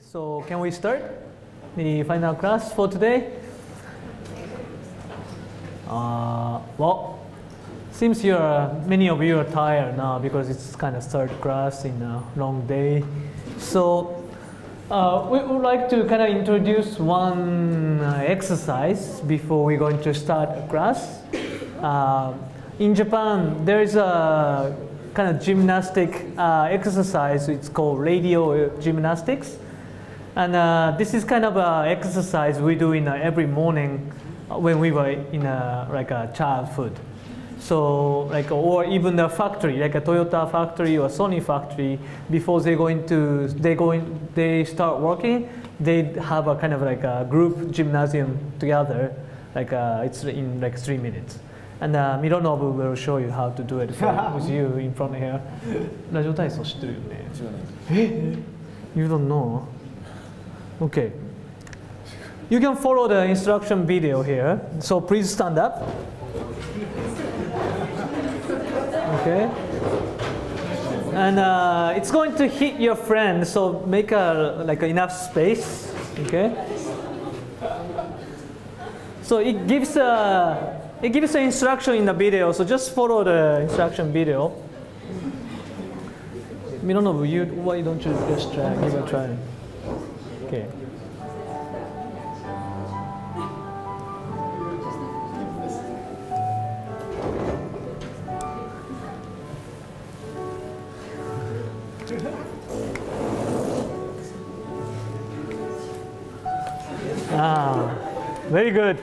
So can we start the final class for today? Well, seems many of you are tired now because it's kind of third class in a long day. So we would like to kind of introduce one exercise before we're going to start a class. In Japan, there is a kind of gymnastic exercise. It's called radio gymnastics. And this is kind of an exercise we do in every morning when we were in like a childhood. So like, or even the factory, like a Toyota factory or Sony factory, before they start working, they have a kind of like a group gymnasium together. Like it's in like 3 minutes. And Mironobu will show you how to do it with you in front of here. Radio Taiso, you don't know? Okay. You can follow the instruction video here. So please stand up. Okay. And it's going to hit your friend, so make like enough space. Okay. So it gives a the instruction in the video, so just follow the instruction video. Mironobu, why don't you just try? Give it a try. Okay. Ah, very good.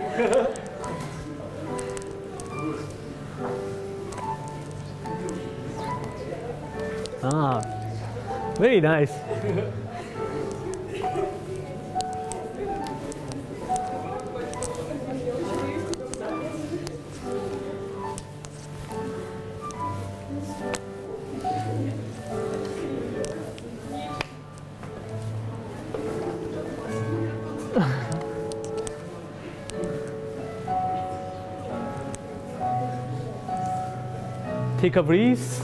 Ah, very nice. Take a breeze.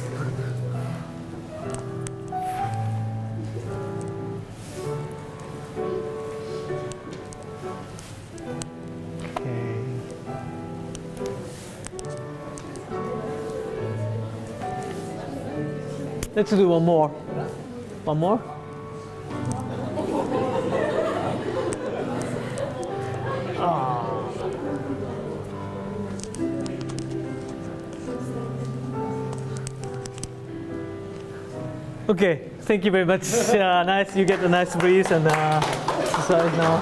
Let's do one more. One more? Oh. Okay, thank you very much. Nice, you get a nice breeze and exercise now.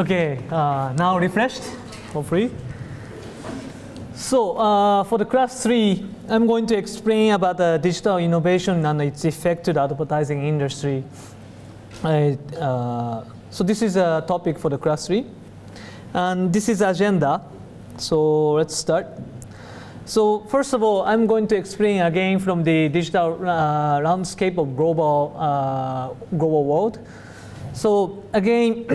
Okay, now refreshed, hopefully. So for the class 3, I'm going to explain about the digital innovation and its effect to the advertising industry. So this is a topic for the class 3. And this is agenda. So let's start. So first of all, I'm going to explain again from the digital landscape of global world. So again,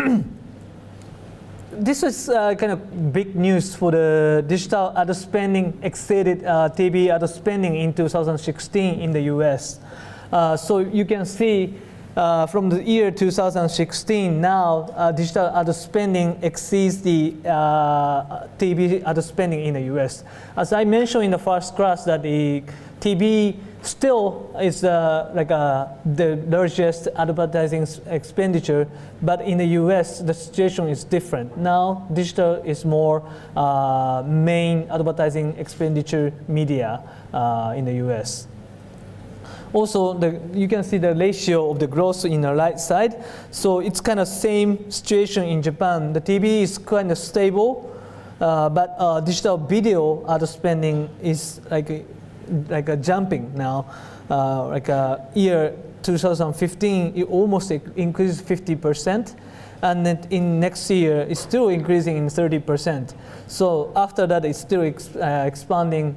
this is kind of big news for the digital ad spending exceeded TV ad spending in 2016 in the US. So you can see from the year 2016 now, digital ad spending exceeds the TV ad spending in the US. As I mentioned in the first class, that the TV still is like the largest advertising expenditure, but in the US the situation is different. Now digital is more main advertising expenditure media in the US. Also, you can see the ratio of the growth in the right side. So it's kind of same situation in Japan. The TV is kind of stable, but digital video ad spending is like a jumping now. Like a year 2015, it almost increased 50%. And then in next year, it's still increasing in 30%. So after that, it's still expanding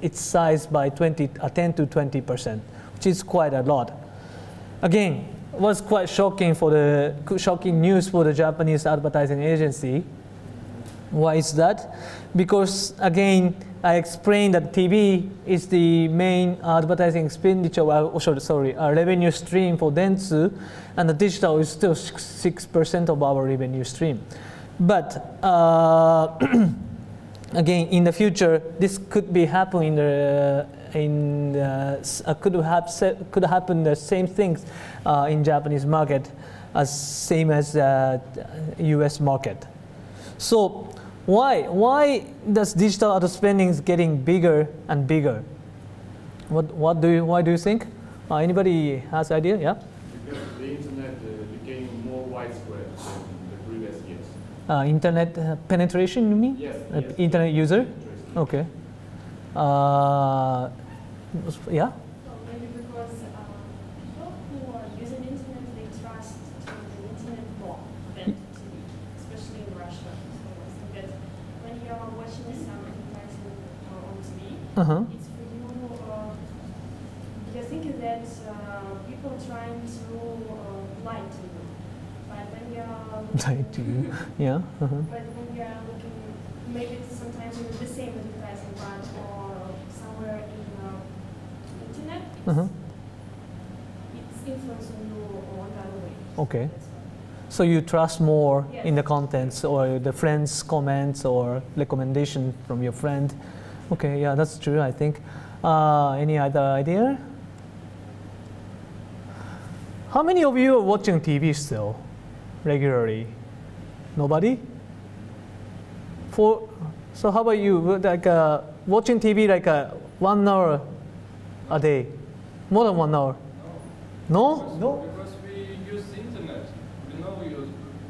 its size by 10 to 20%, which is quite a lot. Again, was quite shocking for the shocking news for the Japanese advertising agency. Why is that? Because again, I explained that TV is the main advertising expenditure, revenue stream for Dentsu, and the digital is still 6% of our revenue stream. But again, in the future, this could be happening. Could happen the same things in Japanese market as same as U.S. market. So why does digital ad spending is getting bigger and bigger? Why do you think? Anybody has idea? Yeah. Because the internet became more widespread than the previous years. Internet penetration, you mean? Yes. Yes. Internet user. Okay. Yeah. So maybe because people who are using internet, they trust the internet more than TV, especially in Russia. So I think that when you are watching some advertising on TV, it's for you. I think that people are trying to lie to you, but when you are lie to you, yeah. But when you are looking, maybe sometimes it's the same advertising, but somewhere in the internet, it's influencing you on that way. Okay. So you trust more in the contents or the friends' comments or recommendation from your friend. Okay, yeah, that's true, I think. Any other idea? How many of you are watching TV still regularly? Nobody? So how about you? Like watching TV like 1 hour a day, more than 1 hour? No? No. Because we use the internet. We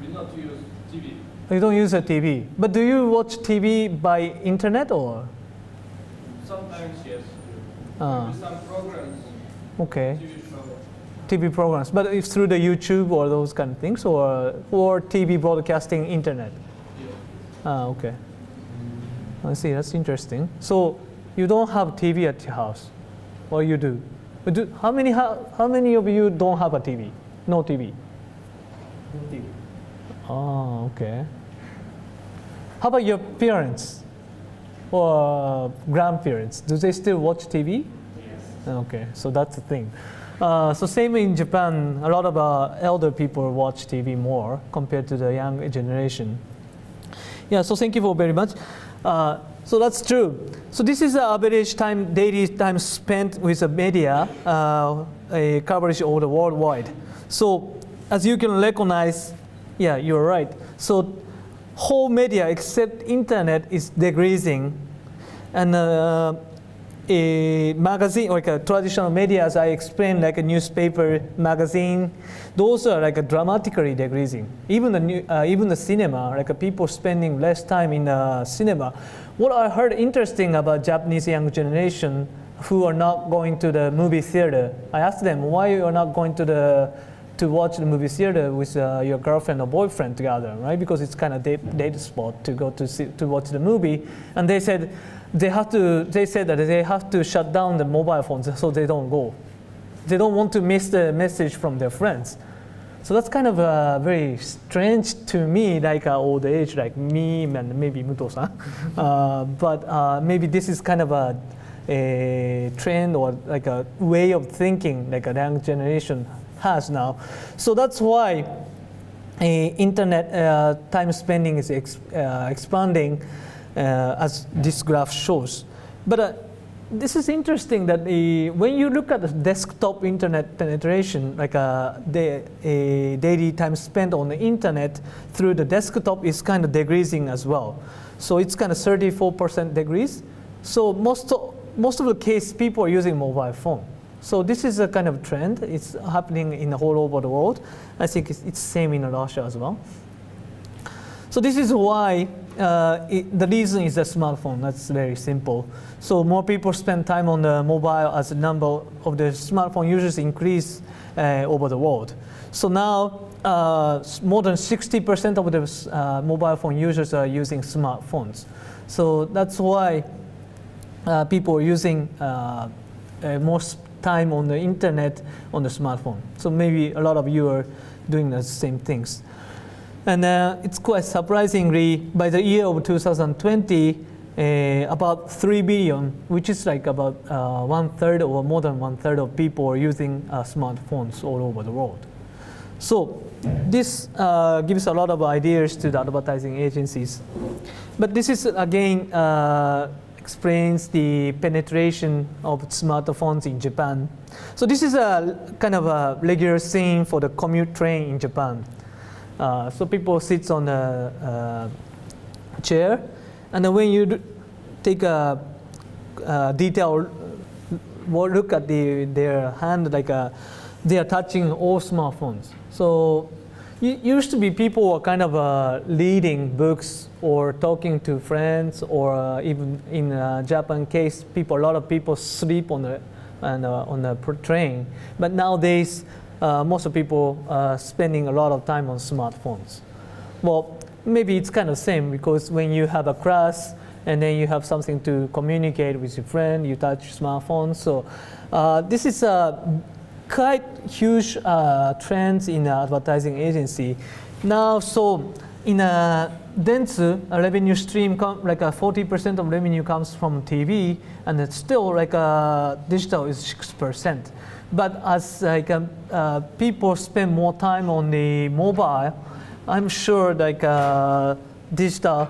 not use TV. You don't use a TV. But do you watch TV by internet or? Sometimes yes. Some programs. Okay. TV programs. But it's through the YouTube or those kind of things, or TV broadcasting internet. Ah, okay. I see, that's interesting. So you don't have TV at your house, or you do? But how many of you don't have a TV? No TV? No TV. Oh, okay. How about your parents or grandparents? Do they still watch TV? Yes. Okay, so that's the thing. So same in Japan, a lot of elder people watch TV more compared to the young generation. Yeah, so thank you for very much. So that's true. So this is the average time, daily time spent with the media coverage over the worldwide. So as you can recognize, yeah, you're right. So whole media except internet is decreasing, and a magazine, like a traditional media, as I explained, like a newspaper, magazine, those are like a dramatically decreasing. Even the cinema, like people spending less time in the cinema. What I heard interesting about Japanese young generation who are not going to the movie theater. I asked them why you are not going to watch the movie theater with your girlfriend or boyfriend together, right? Because it's kind of date spot to go to watch the movie, and they said. They said that they have to shut down the mobile phones so they don't go. They don't want to miss the message from their friends. So that's kind of very strange to me, like old age, like me and maybe Muto-san. But maybe this is kind of a trend or like a way of thinking like a young generation has now. So that's why internet time spending is expanding. As this graph shows. But this is interesting that when you look at the desktop internet penetration, like a daily time spent on the internet through the desktop is kind of decreasing as well. So it's kind of 34% decrease. So most of the case, people are using mobile phone. So this is a kind of trend. It's happening in the whole over the world. I think it's same in Russia as well. So this is why the reason is the smartphone. That's very simple. So more people spend time on the mobile as the number of the smartphone users increase over the world. So now more than 60% of the mobile phone users are using smartphones. So that's why people are using more time on the internet on the smartphone. So maybe a lot of you are doing the same things. And it's quite surprisingly, by the year of 2020, about 3 billion, which is like about 1/3 or more than 1/3 of people are using smartphones all over the world. So this gives a lot of ideas to the advertising agencies. But this is, again, explains the penetration of smartphones in Japan. So this is a kind of a regular scene for the commute train in Japan. So people sit on a chair, and then when you take a detailed look at their hand, like they are touching all smartphones. So it used to be people were kind of reading books or talking to friends, or even in Japan case, a lot of people sleep on the train. But nowadays, most of people are spending a lot of time on smartphones. Well, maybe it's kind of same, because when you have a class and then you have something to communicate with your friend, you touch smartphone. So this is a quite huge trend in the advertising agency. Now, so in Dentsu, a revenue stream, like 40% of revenue comes from TV, and it's still like digital is 6%. But as like people spend more time on the mobile, I'm sure like digital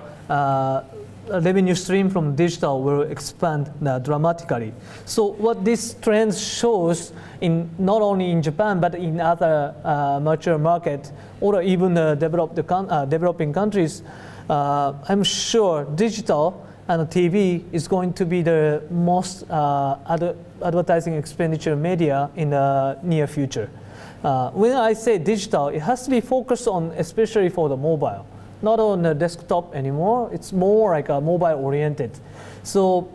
revenue stream from digital will expand dramatically. So what this trend shows, in not only in Japan but in other mature markets or even developing countries, I'm sure digital and TV is going to be the most advertising expenditure media in the near future. When I say digital, it has to be focused on, especially for the mobile, not on the desktop anymore. It's more like a mobile oriented. So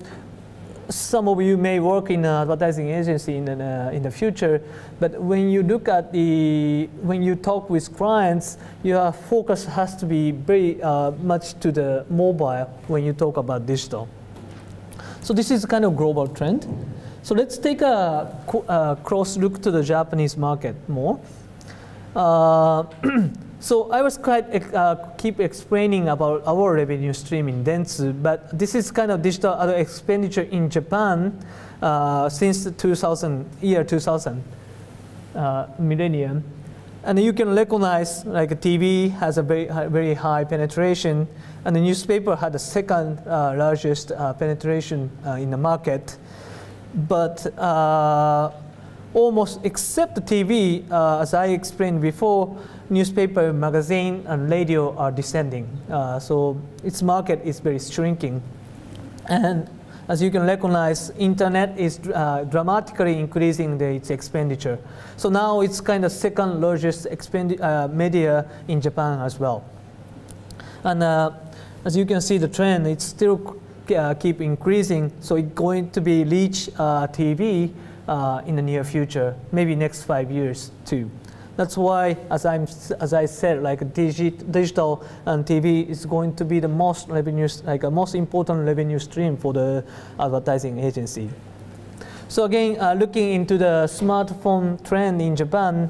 some of you may work in an advertising agency in the future, but when you look at when you talk with clients, your focus has to be very much to the mobile when you talk about digital. So this is kind of global trend. So let's take a close look to the Japanese market more. So I was quite keep explaining about our revenue stream in Dentsu, but this is kind of digital other expenditure in Japan since the 2000 millennium, and you can recognize like TV has a very high penetration, and the newspaper had the second largest penetration in the market, but. Almost except the TV, as I explained before, newspaper, magazine, and radio are descending. So its market is very shrinking. And as you can recognize, internet is dramatically increasing its expenditure. So now it's kind of second largest media in Japan as well. And as you can see the trend, it's still keep increasing, so it's going to be reach TV in the near future, maybe next 5 years too. That's why, as I said, like digital and TV is going to be the most most important revenue stream for the advertising agency. So again, looking into the smartphone trend in Japan,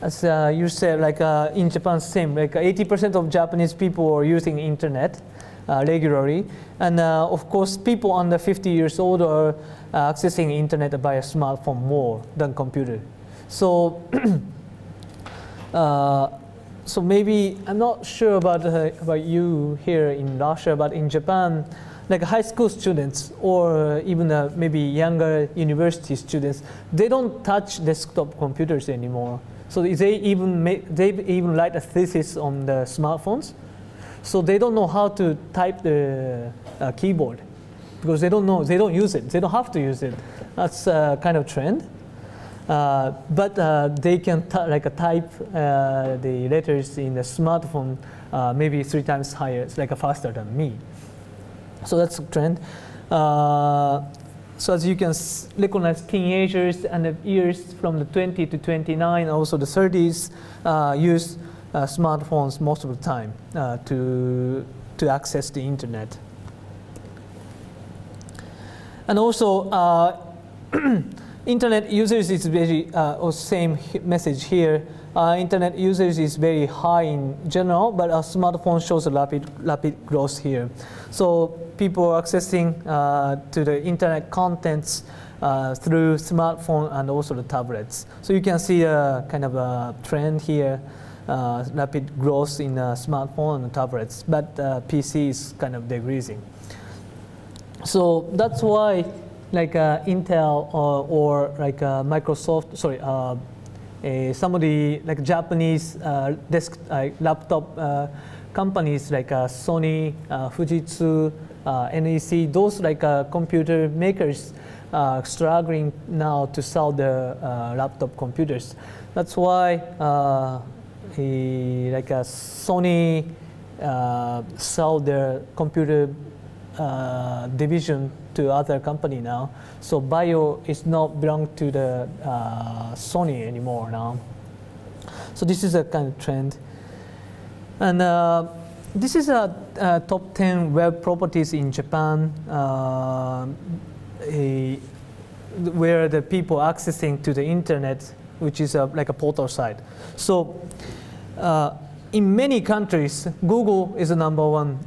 as you said, like in Japan, same, like 80% of Japanese people are using internet regularly, and of course, people under 50 years old are accessing internet by a smartphone more than computer. So, so maybe I'm not sure about you here in Russia, but in Japan, like high school students or even maybe younger university students, they don't touch desktop computers anymore. So they even write a thesis on the smartphones. So they don't know how to type the keyboard, because they don't use it, they don't have to use it. That's a kind of trend. But they can type the letters in the smartphone maybe 3 times higher, it's like faster than me. So that's a trend. So as you can recognize, teenagers and the years from the 20 to 29, also the 30s, use smartphones most of the time to access the internet. And also Internet users is very same message here. Internet users is very high in general, but a smartphone shows a rapid growth here. So people are accessing to the internet contents through smartphone and also the tablets. So you can see a kind of a trend here, rapid growth in smartphone and tablets, but PC is kind of decreasing. So that's why, like Intel or like Microsoft, sorry, somebody like Japanese laptop companies like Sony, Fujitsu, NEC, those like computer makers struggling now to sell their laptop computers. That's why Sony sell their computer division to other company now. So bio is not belong to the Sony anymore now. So this is a kind of trend. And this is a top 10 web properties in Japan where the people accessing to the internet, which is like a portal site. So in many countries, Google is the number one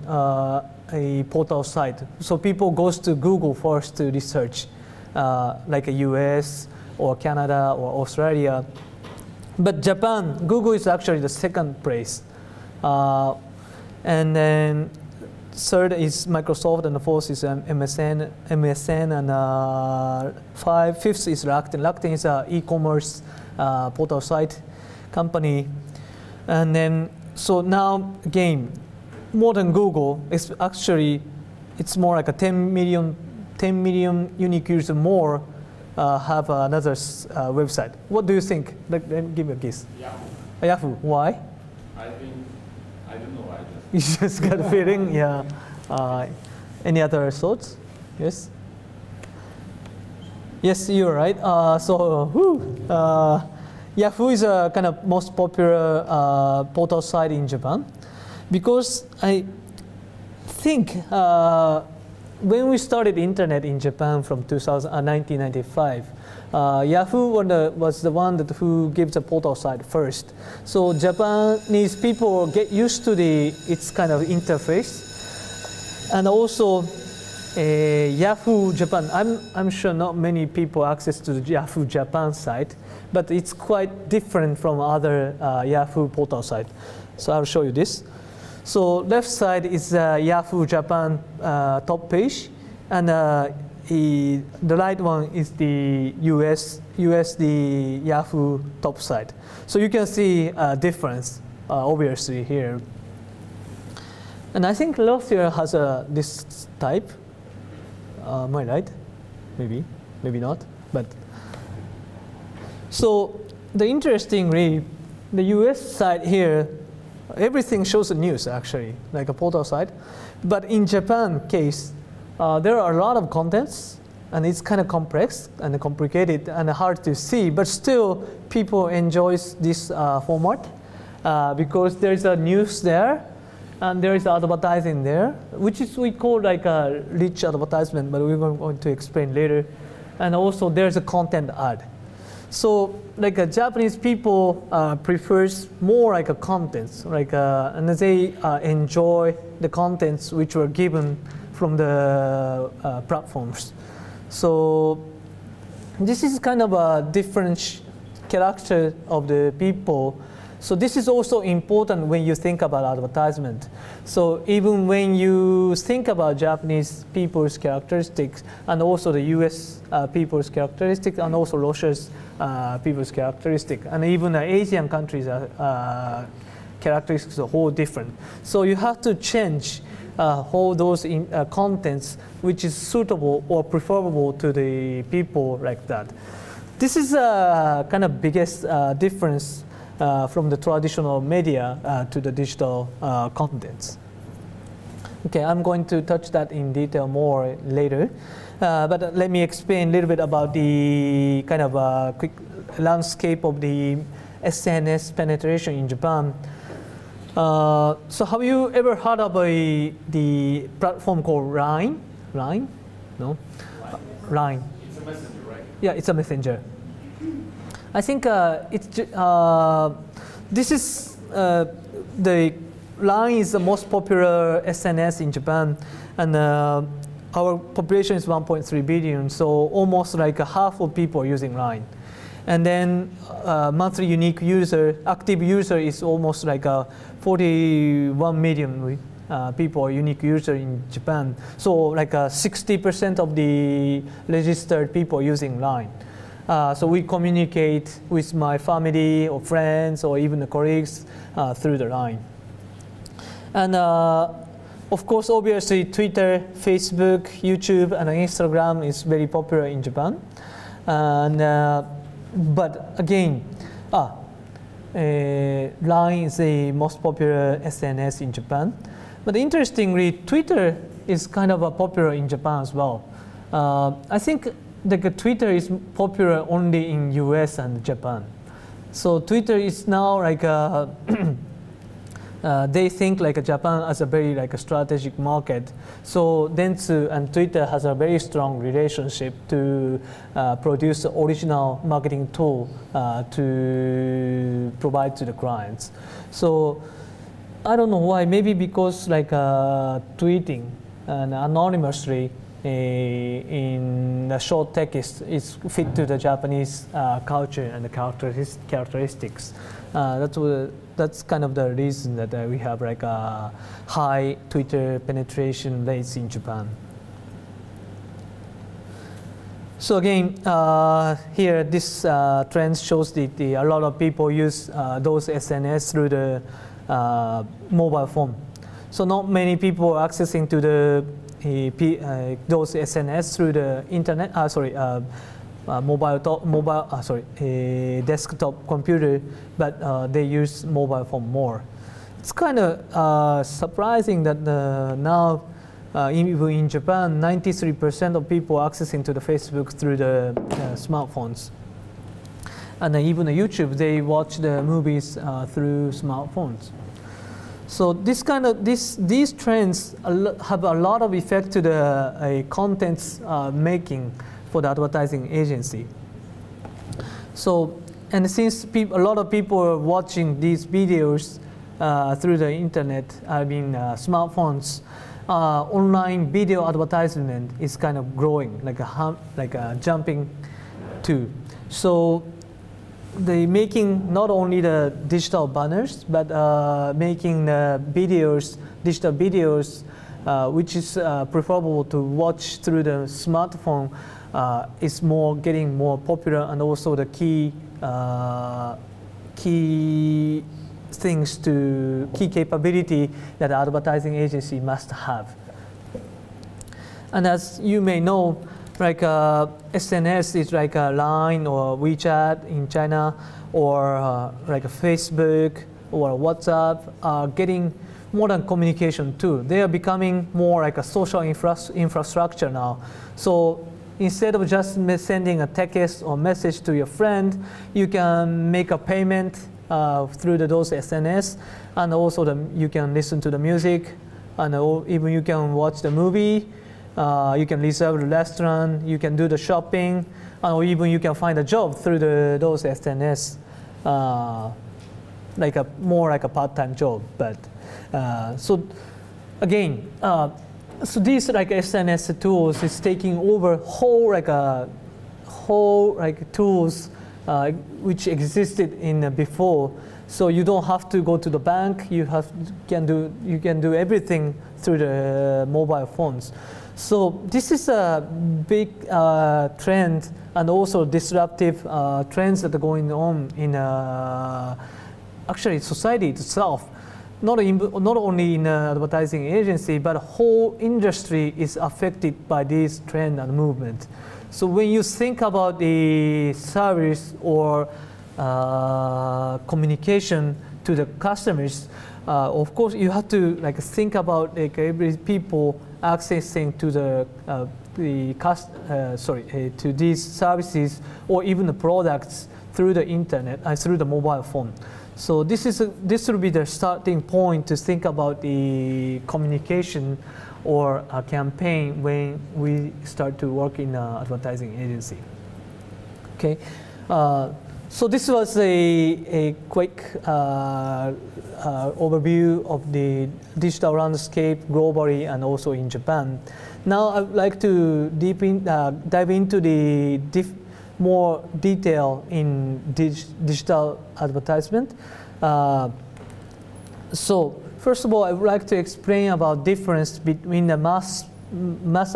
a portal site. So people goes to Google first to research, like the US or Canada or Australia. But Japan, Google is actually the second place. And then third is Microsoft, and the fourth is MSN, and fifth is Rakuten. Rakuten is an e-commerce portal site company. And then, so now again, more than Google, it's actually, it's more like a 10 million unique users more have another website. What do you think? Let me give you a guess. Yahoo. Yahoo. Why? I think, I don't know. I just. You just got a feeling, yeah. Any other thoughts? Yes. Yes, you're right. Yahoo is a kind of most popular portal site in Japan. Because I think when we started internet in Japan from 1995, Yahoo was the one that who gave the portal site first. So Japanese people get used to its kind of interface, and also Yahoo Japan. I'm sure not many people access to the Yahoo Japan site, but it's quite different from other Yahoo portal site. So I'll show you this. So left side is Yahoo Japan top page, and the right one is the USD Yahoo top side. So you can see a difference obviously here. And I think Lothier has this type. Am I right? Maybe, maybe not. But so the interestingly, the US side here, everything shows the news actually, like a portal site. But in Japan case, there are a lot of contents, and it's kind of complex and complicated and hard to see, but still people enjoys this format because there's a news there and there is advertising there, which is we call like a rich advertisement, but we were going to explain later. And also there's a content ad. So like Japanese people prefers more like a contents, like and they enjoy the contents which were given from the platforms. So this is kind of a different character of the people. So this is also important when you think about advertisement. So even when you think about Japanese people's characteristics, and also the US people's characteristics, and also Russia's people's characteristics, and even the Asian countries' characteristics are whole different. So you have to change all those contents which is suitable or preferable to the people like that. This is kind of biggest difference from the traditional media to the digital contents. Okay, I'm going to touch that in detail more later, but let me explain a little bit about the kind of quick landscape of the SNS penetration in Japan. So have you ever heard of the platform called LINE? LINE? No? LINE. It's a messenger, right? Yeah, it's a messenger. I think this is the LINE is the most popular SNS in Japan, and our population is 1.3 billion, so almost like a half of people are using LINE. And then monthly unique user, active user is almost like 41 million people are unique user in Japan. So like 60% of the registered people using LINE. So we communicate with my family or friends or even the colleagues through the LINE. And of course, obviously, Twitter, Facebook, YouTube, and Instagram is very popular in Japan. And but again, LINE is the most popular SNS in Japan. But interestingly, Twitter is kind of popular in Japan as well. I think the Twitter is popular only in US and Japan. So Twitter is now like a they think like Japan as a very like a strategic market. So Dentsu and Twitter has a very strong relationship to produce original marketing tool to provide to the clients. So I don't know why. Maybe because like tweeting and anonymously in a short text is fit to the Japanese culture and the characteristics. That's kind of the reason that we have like a high Twitter penetration rates in Japan. So again, here this trend shows that a lot of people use those SNS through the mobile phone. So not many people are accessing to the those SNS through the internet. Desktop computer, but they use mobile phone more. It's kind of surprising that now, even in Japan, 93% of people are accessing to the Facebook through the smartphones, and even the YouTube, they watch the movies through smartphones. So this kind of these trends have a lot of effect to the contents making for the advertising agency. So, and since a lot of people are watching these videos through the internet, I mean smartphones, online video advertisement is kind of growing, like a jumping too. So they're making not only the digital banners, but making the videos, digital videos, which is preferable to watch through the smartphone, is getting more popular, and also the key things to key capability that advertising agency must have. And as you may know, like SNS is like a LINE or WeChat in China, or like a Facebook or WhatsApp are getting modern communication too. They are becoming more like a social infrastructure now. So instead of just sending a text or message to your friend, you can make a payment through those SNS, and also you can listen to the music, and even you can watch the movie, you can reserve the restaurant, you can do the shopping, or even you can find a job through those SNS, more like a part-time job. But so again, so these like SNS tools is taking over whole tools which existed in before. So you don't have to go to the bank. You can do everything through the mobile phones. So this is a big trend, and also disruptive trends that are going on in actually society itself. Not only in advertising agency, but the whole industry is affected by this trend and movement. So when you think about the service or communication to the customers, of course you have to like think about like every people accessing to to these services or even the products through the internet and through the mobile phone. So this will be the starting point to think about the communication or a campaign when we start to work in an advertising agency. Okay, so this was a quick overview of the digital landscape globally and also in Japan. Now I'd like to dive into the more detail in digital advertisement. So first of all, I would like to explain about difference between the mass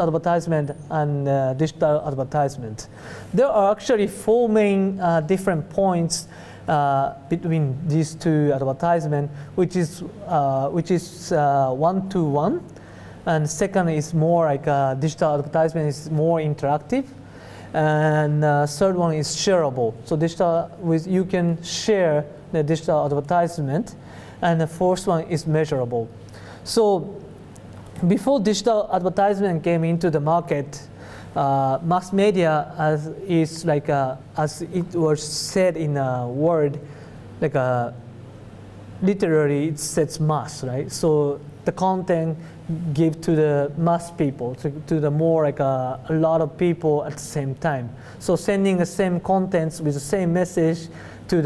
advertisement and digital advertisement. There are actually four main different points between these two advertisement, which is one-to-one, and second is more like digital advertisement is more interactive, and third one is shareable. So digital you can share the digital advertisement, and the fourth one is measurable. So before digital advertisement came into the market, mass media is like a, as it was said in a word, like a, literally it says mass, right? So the content give to the mass people, to the more like a lot of people at the same time. So sending the same contents with the same message to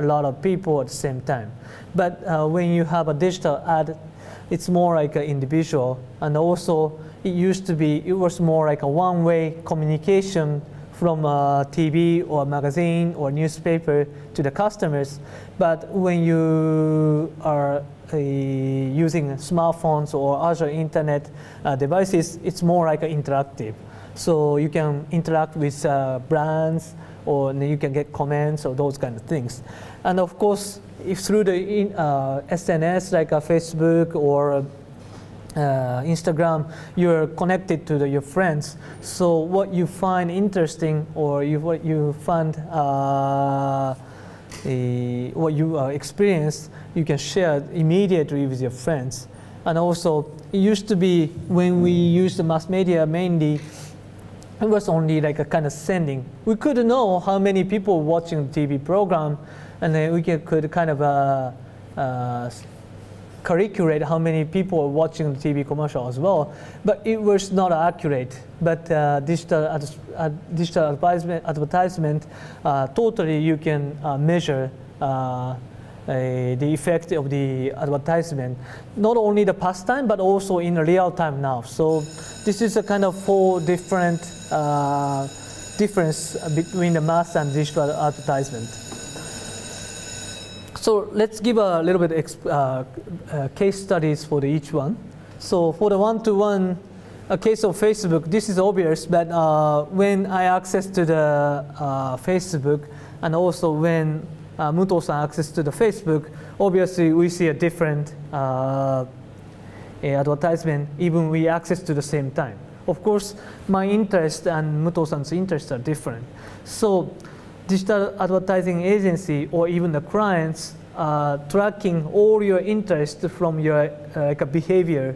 a lot of people at the same time. But when you have a digital ad, it's more like an individual, and also it used to be, it was more like a one-way communication from a TV or a magazine or newspaper to the customers. But when you are using smartphones or other internet devices, it's more like interactive. So you can interact with brands, or you can get comments or those kind of things. And of course, if through the SNS like Facebook or Instagram, you're connected to your friends. So what you find interesting, or what you find what you experience, you can share immediately with your friends. And also, it used to be when we used the mass media mainly, it was only like a kind of sending. We couldn't know how many people watching the TV program, and then we could kind of calculate how many people are watching the TV commercial as well. But it was not accurate. But digital advertisement, totally you can measure the effect of the advertisement, not only the past time, but also in real time now. So this is a kind of four different difference between the mass and digital advertisement. So let's give a little bit case studies for each one. So for the one-to-one, a case of Facebook, this is obvious, but when I access to the Facebook, and also when Muto-san access to the Facebook, obviously we see a different advertisement, even we access to the same time. Of course, my interest and Muto-san's interests are different. So digital advertising agency, or even the clients, tracking all your interest from your like a behavior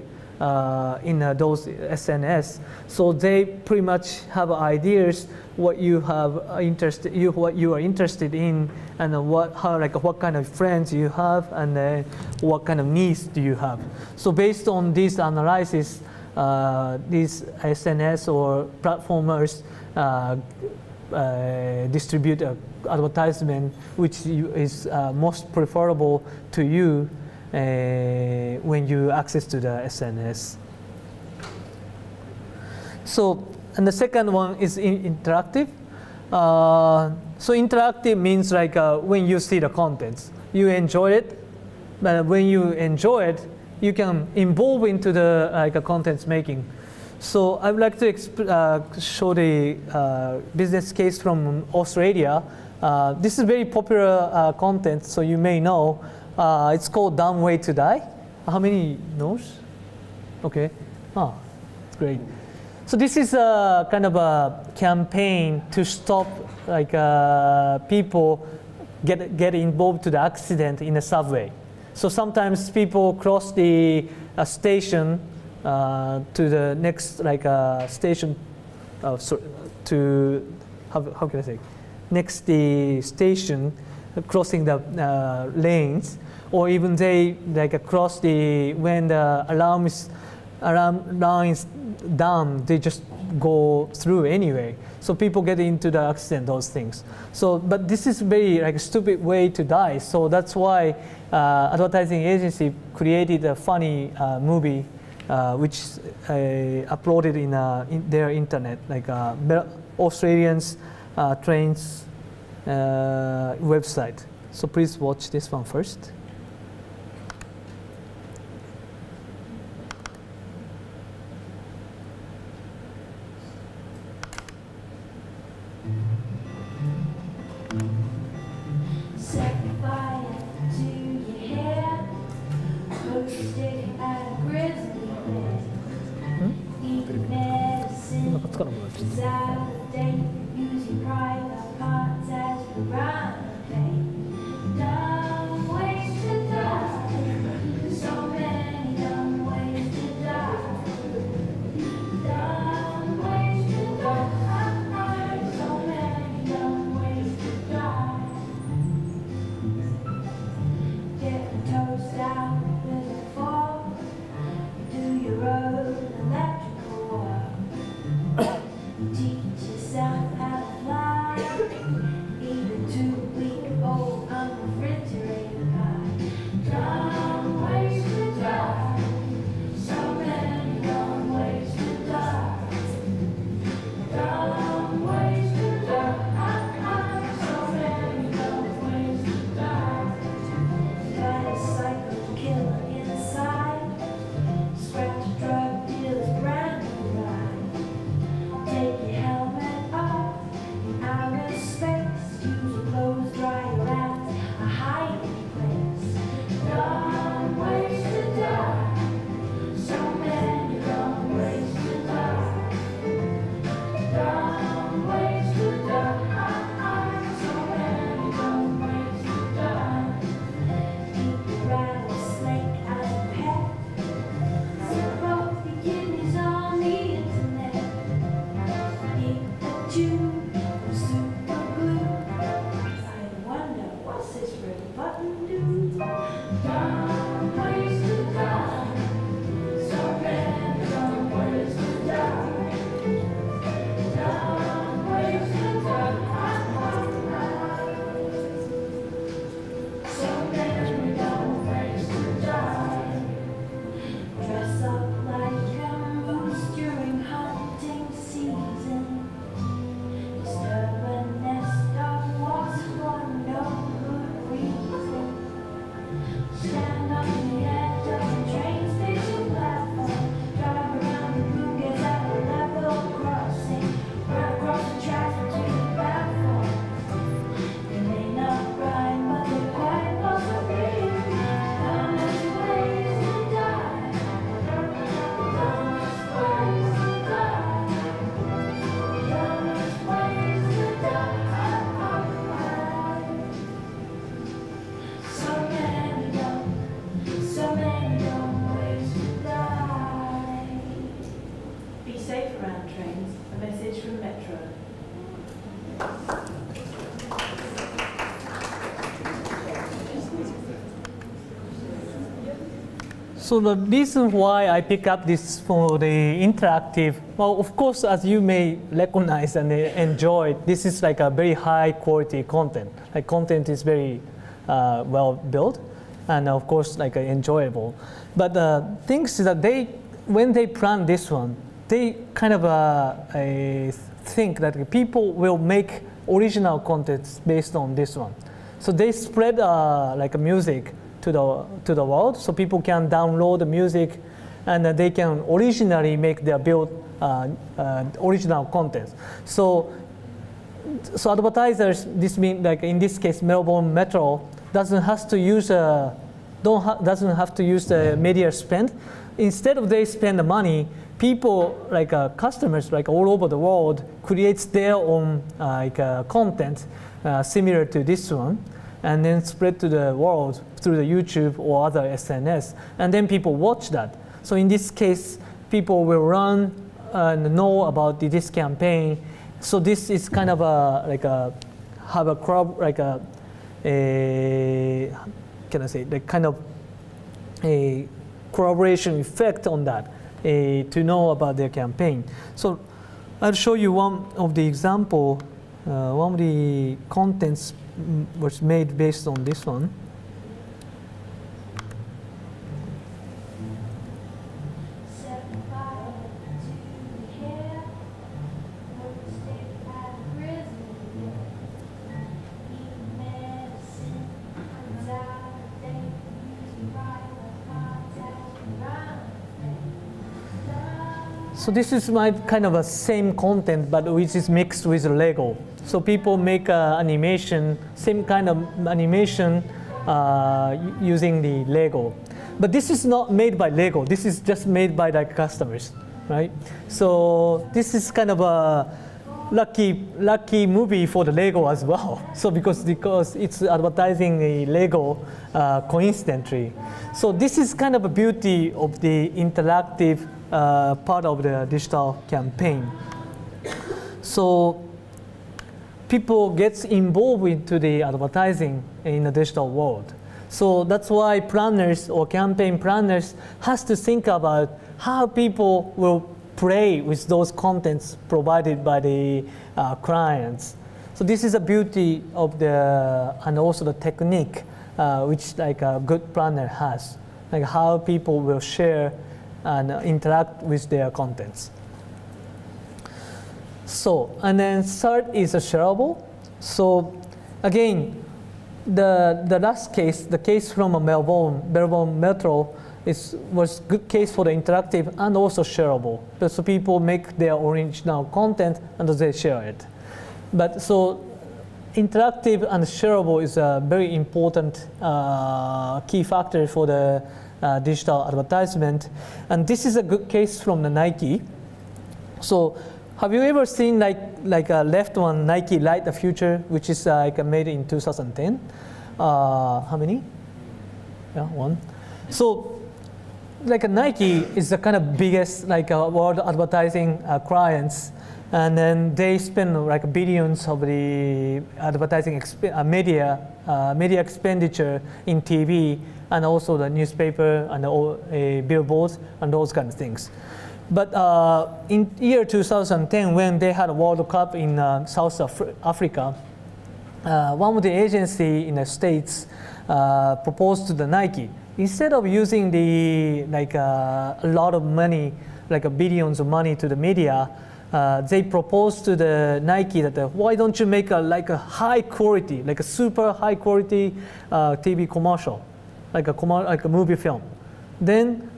in those SNS. So they pretty much have ideas what you have what you are interested in, and what kind of friends you have, and what kind of needs do you have. So based on this analysis, these SNS or platformers distribute an advertisement which is most preferable to you when you access to the SNS. So, and the second one is interactive. So interactive means like when you see the contents, you enjoy it. But when you enjoy it, you can involve into the contents making. So I would like to show the business case from Australia. This is very popular content, so you may know. It's called Dumb Way to Die. How many knows? Okay. Oh, great. So this is a kind of a campaign to stop people get involved to the accident in the subway. So sometimes people cross the station to the next station. How can I say? Next the station, crossing the lanes, or even they cross when the alarm is lines down, they just go through anyway. So people get into the accident, those things. So, but this is very like stupid way to die. So that's why advertising agency created a funny movie which uploaded in their internet, like Australians trains website. So please watch this one first. So the reason why I pick up this for the interactive, well, of course, as you may recognize and enjoy, this is like a very high quality content. Like content is very well built, and of course, like enjoyable. But the things that they, when they plan this one, they kind of think that people will make original contents based on this one. So they spread like music to the world, so people can download the music, and they can originally make their build original content. So advertisers, this means like in this case, Melbourne Metro doesn't have to use the media spend. Instead of they spend the money, people like customers like all over the world creates their own like content similar to this one, and then spread to the world through the YouTube or other SNS, and then people watch that. So in this case, people will run and know about this campaign. So this is kind of a like a have a crowd like a can I say the kind of a corroboration effect on that. to know about their campaign. So I'll show you one of the example, one of the contents was made based on this one. So this is my kind of a same content, but which is mixed with Lego. So people make animation, same kind of animation using the Lego. But this is not made by Lego. This is just made by the customers, right? So this is kind of a lucky movie for the Lego as well. So because it's advertising a Lego coincidentally. So this is kind of a beauty of the interactive part of the digital campaign. So people get involved into the advertising in the digital world. So that's why planners or campaign planners has to think about how people will play with those contents provided by the clients. So this is a beauty of the, and also the technique which like a good planner has, like how people will share and interact with their contents. So, and then third is a shareable. So again, the last case, the case from a Melbourne Metro was good case for the interactive and also shareable. So people make their original content and they share it. But so interactive and shareable is a very important key factor for the digital advertisement, and this is a good case from the Nike. So, have you ever seen like a left one, Nike Light the Future, which is like made in 2010? How many? Yeah, one. So, like a Nike is the kind of biggest like world advertising clients, and then they spend like billions of the advertising media expenditure in TV. And also the newspaper and the billboards and those kind of things. But in year 2010, when they had a World Cup in South Africa, one of the agency in the States proposed to the Nike, instead of using the like a lot of money, like billions of money to the media, they proposed to the Nike that why don't you make a high quality, like a super high quality TV commercial. Like a movie film. Then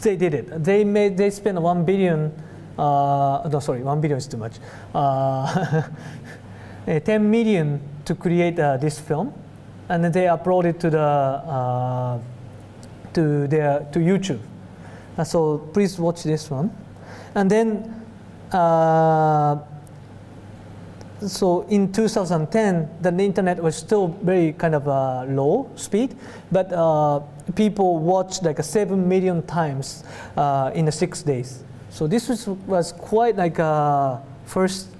they did it. They spent 1 billion. No, sorry, 1 billion is too much. 10 million to create this film, and then they uploaded to the to YouTube. So please watch this one, and then. So in 2010, the internet was still very kind of low speed, but people watched like 7 million times in the 6 days. So this was quite like a first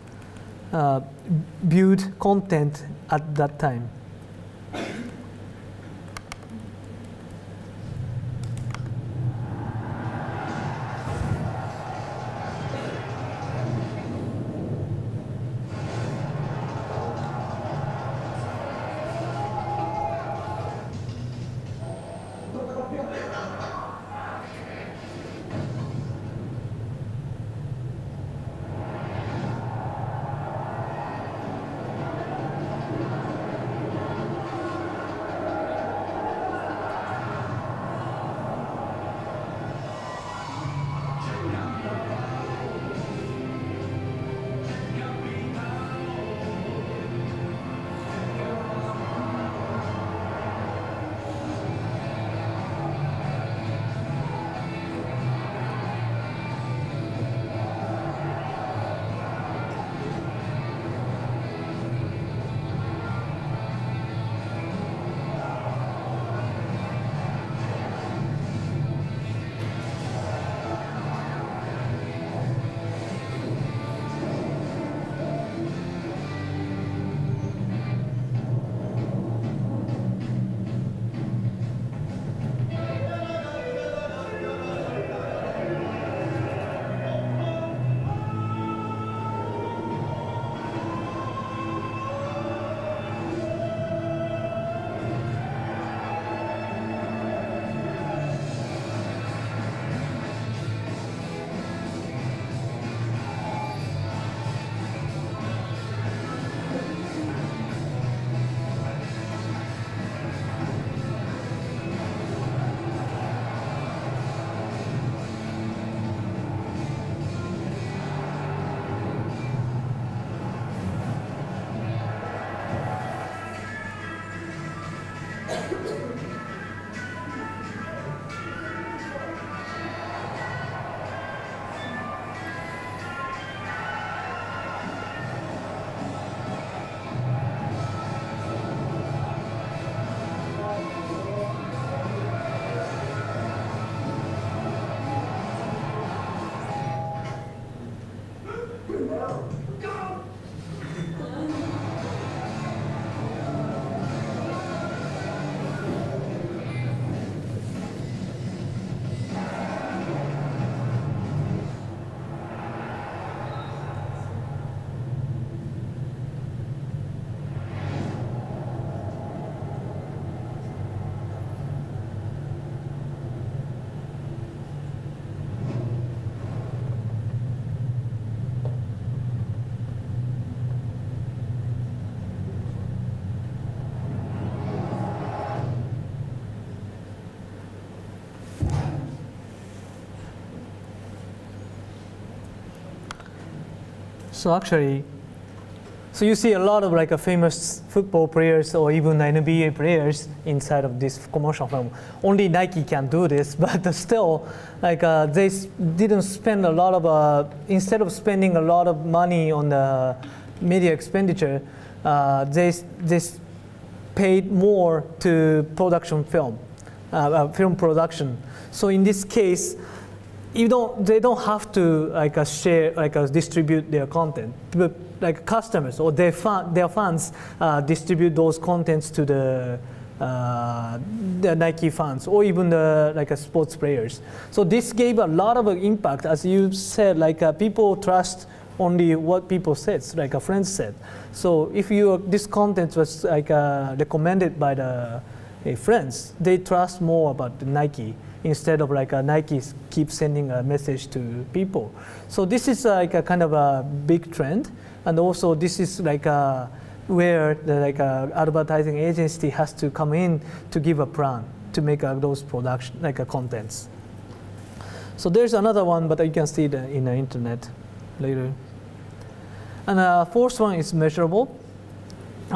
viewed content at that time. So actually, so you see a lot of like a famous football players or even NBA players inside of this commercial film. Only Nike can do this, but still, like they didn't spend a lot of instead of spending a lot of money on the media expenditure, they paid more to production film production. So in this case, they don't have to like share like distribute their content, but like customers or their fans distribute those contents to the Nike fans or even the like sports players. So this gave a lot of impact, as you said. Like people trust only what people said, like a friend said. So if this content was like recommended by the friends, they trust more about the Nike. Instead of like Nike keep sending a message to people. So this is like a kind of a big trend, and also this is like where the like advertising agency has to come in to give a plan to make those production like contents. So there's another one, but you can see it in the internet later. And fourth one is measurable.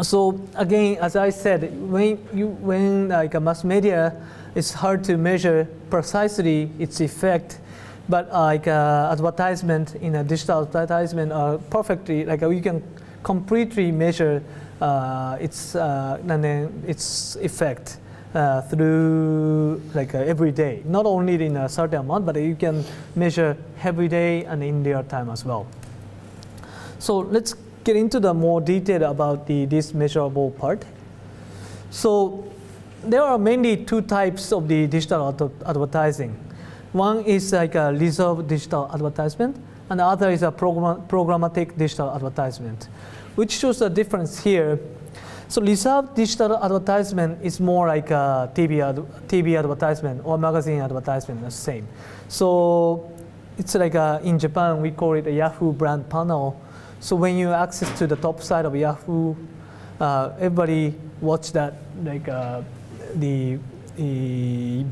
So again, as I said, when like a mass media, it's hard to measure precisely its effect, but like advertisement in a digital advertisement are perfectly like you can completely measure its effect through like every day. Not only in a certain amount, but you can measure every day and in real time as well. So let's get into the more detail about this measurable part. So there are mainly two types of the digital advertising. One is like a reserved digital advertisement, and the other is a programmatic digital advertisement, which shows the difference here. So reserved digital advertisement is more like a TV advertisement or magazine advertisement, the same. So it's like in Japan, we call it a Yahoo brand panel. So when you access to the top side of Yahoo, everybody watch that like the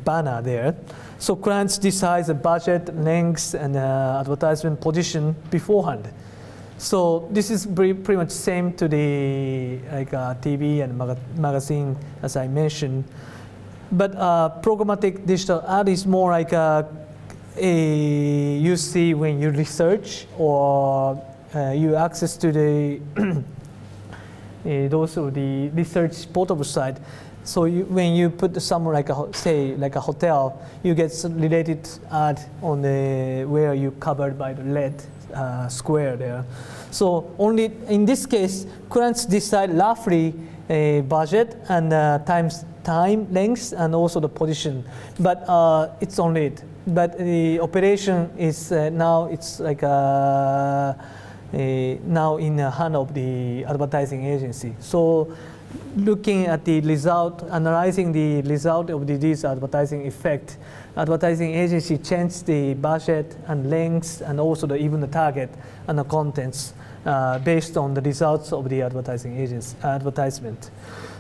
banner there. So clients decide the budget, length, and advertisement position beforehand. So this is pretty much same to the like TV and magazine as I mentioned. But programmatic digital ad is more like you see when you research or you access to the those of the research portal site. So when you put some like say like a hotel, you get some related ad on the where you covered by the red square there. So only in this case, clients decide roughly a budget and time, length, and also the position. But it's only it. But the operation is now it's like now in the hand of the advertising agency. So looking at the result, analyzing the result of this advertising effect, advertising agency changed the budget and lengths and also even the target and the contents based on the results of the advertising agency advertisement.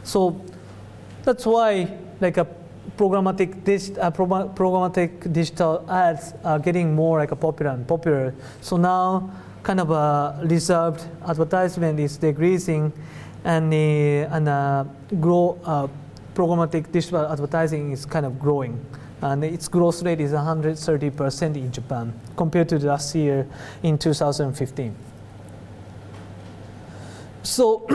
So that's why like a programmatic digital ads are getting more like a popular and popular. So now kind of a reserved advertisement is decreasing, and grow programmatic digital advertising is kind of growing. And its growth rate is 130% in Japan compared to last year in 2015. So,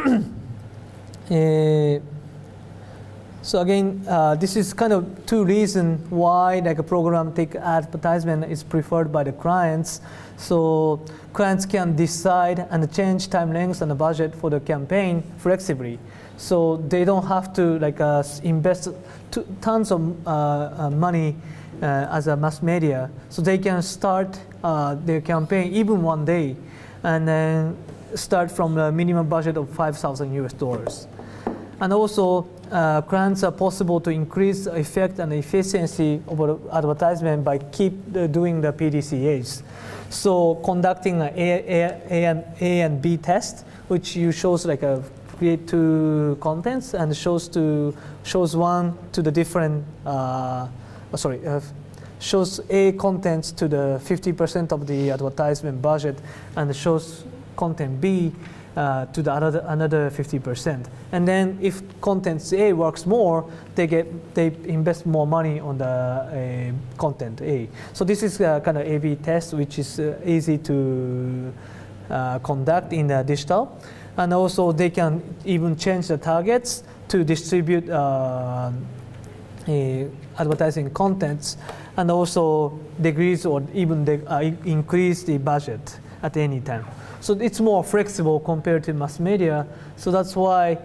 so again, this is kind of two reasons why like a programmatic advertisement is preferred by the clients. So clients can decide and change time lengths and the budget for the campaign flexibly. So they don't have to like invest tons of money as a mass media. So they can start their campaign even one day, and then start from a minimum budget of $5,000. And also, clients are possible to increase effect and efficiency of advertisement by keep doing the PDCAs. So conducting an A and B test, which you shows like a create two contents and shows one to the different shows A contents to the 50% of the advertisement budget, and shows content B to the another 50%. And then if content A works more, they invest more money on the content A. So this is a kind of A/B test, which is easy to conduct in the digital. And also they can even change the targets to distribute advertising contents, and also decrease or even increase the budget at any time. So it's more flexible compared to mass media. So that's why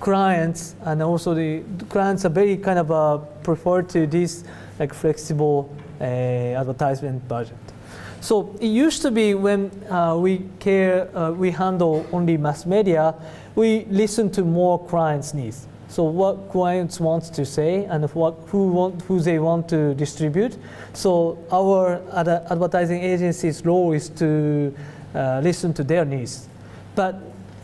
clients and also the clients are very kind of prefer to this like flexible advertisement budget. So it used to be when we handle only mass media, we listen to more clients' needs. So what clients want to say and who they want to distribute. So our advertising agency's role is to listen to their needs. But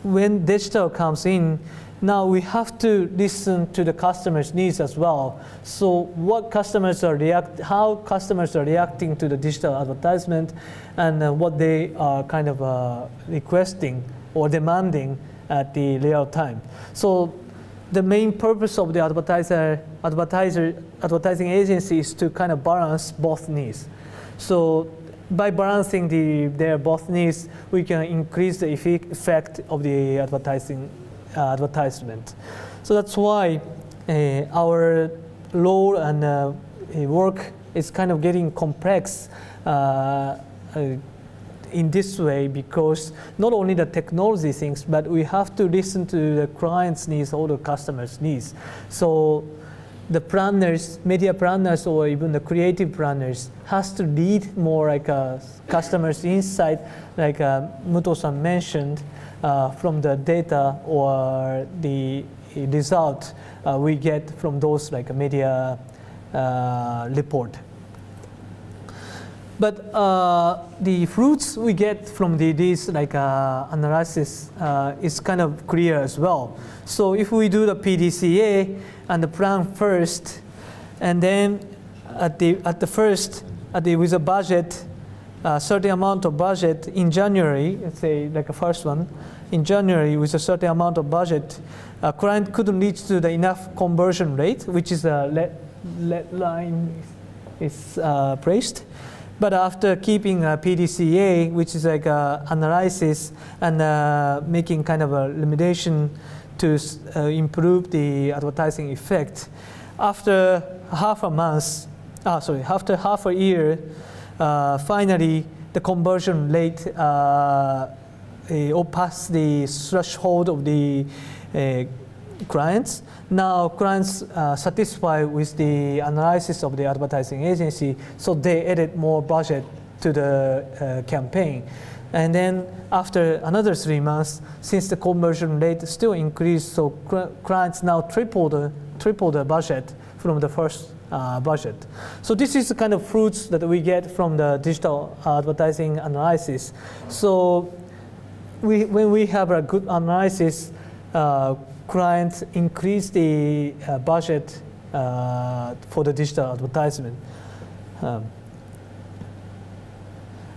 when digital comes in, now we have to listen to the customers' needs as well. So what customers are how customers are reacting to the digital advertisement, and what they are kind of requesting or demanding at the real time. So the main purpose of the advertising agency is to kind of balance both needs. So by balancing their both needs, we can increase the effect of the advertisement. So that's why our role and work is kind of getting complex in this way, because not only the technology things, but we have to listen to the client's needs or the customer's needs. So the planners, media planners, or even the creative planners has to lead more like a customer's insight, like Muto-san mentioned, from the data or the result we get from those like media report. But the fruits we get from these like analysis is kind of clear as well. So if we do the PDCA and the plan first, and then with a budget, a certain amount of budget in January, let's say like a first one, in January with a certain amount of budget, a client couldn't reach to the enough conversion rate, which is a red line is placed. But after keeping a PDCA, which is like an analysis, and making kind of a limitation to improve the advertising effect, after half a year, finally the conversion rate passed the threshold of the clients. Now clients are satisfied with the analysis of the advertising agency, so they added more budget to the campaign. And then after another 3 months, since the conversion rate still increased, so clients now triple the budget from the first budget. So this is the kind of fruits that we get from the digital advertising analysis. So when we have a good analysis, clients increase the budget for the digital advertisement.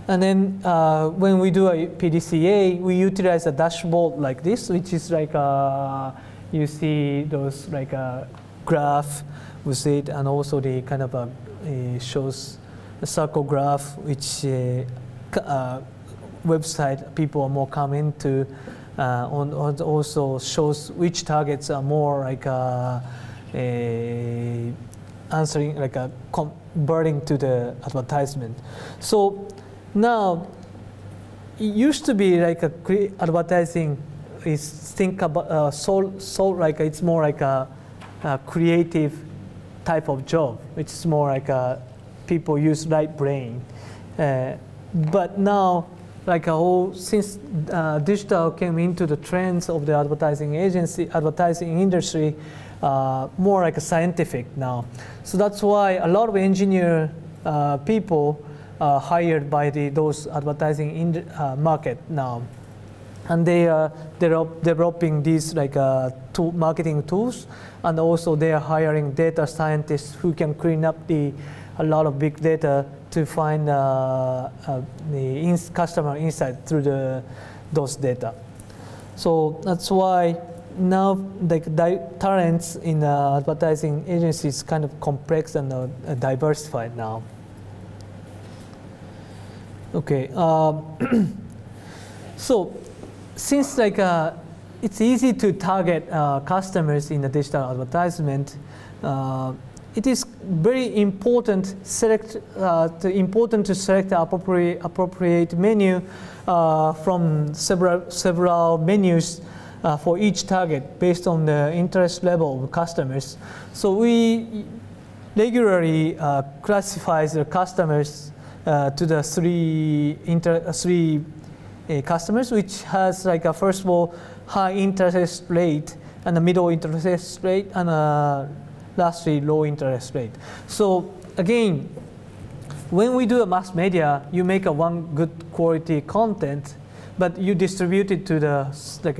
And then when we do a PDCA, we utilize a dashboard like this, which is like you see those like a graph with it, and also the kind of shows a circle graph, which website people are more coming to, on also shows which targets are more like answering, like converting to the advertisement. So now it used to be like a advertising is think about so like it's more like a creative type of job. It's more like a people use right brain, but now like a whole since digital came into the trends of the advertising agency, advertising industry, more like a scientific now. So that's why a lot of engineer people are hired by those advertising in the, market now, and they are developing these like tool marketing tools, and also they are hiring data scientists who can clean up a lot of big data to find the customer insight through those data. So that's why now the talents in advertising agencies kind of complex and diversified now. Okay, so since like it's easy to target customers in the digital advertisement, it is very important to select the appropriate menu from several menus for each target based on the interest level of customers. So we regularly classify the customers to the three customers, which has like a first of all high interest rate and a middle interest rate and a lastly, low interest rate. So again, when we do a mass media, you make a one good quality content, but you distribute it to the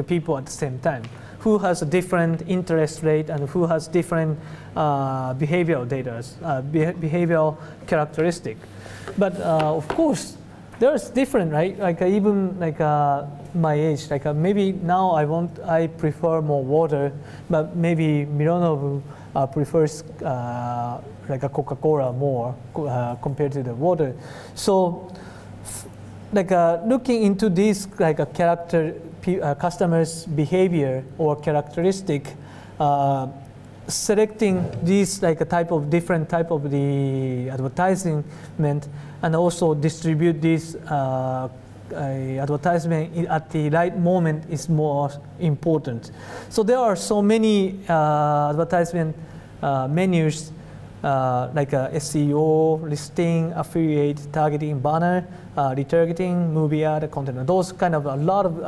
people at the same time, who has a different interest rate and who has different behavioral data, behavioral characteristic. But of course, there's different, right? Like even like my age, like maybe now I prefer more water, but maybe Mironobu prefers like a Coca-Cola more compared to the water. So like looking into these like a customer's behavior or characteristic, selecting these like a different type of the advertisement, and also distribute these advertisement at the right moment is more important. So there are so many advertisement menus like SEO, listing, affiliate, targeting, banner, retargeting, movie ad, content. Those kind of a lot of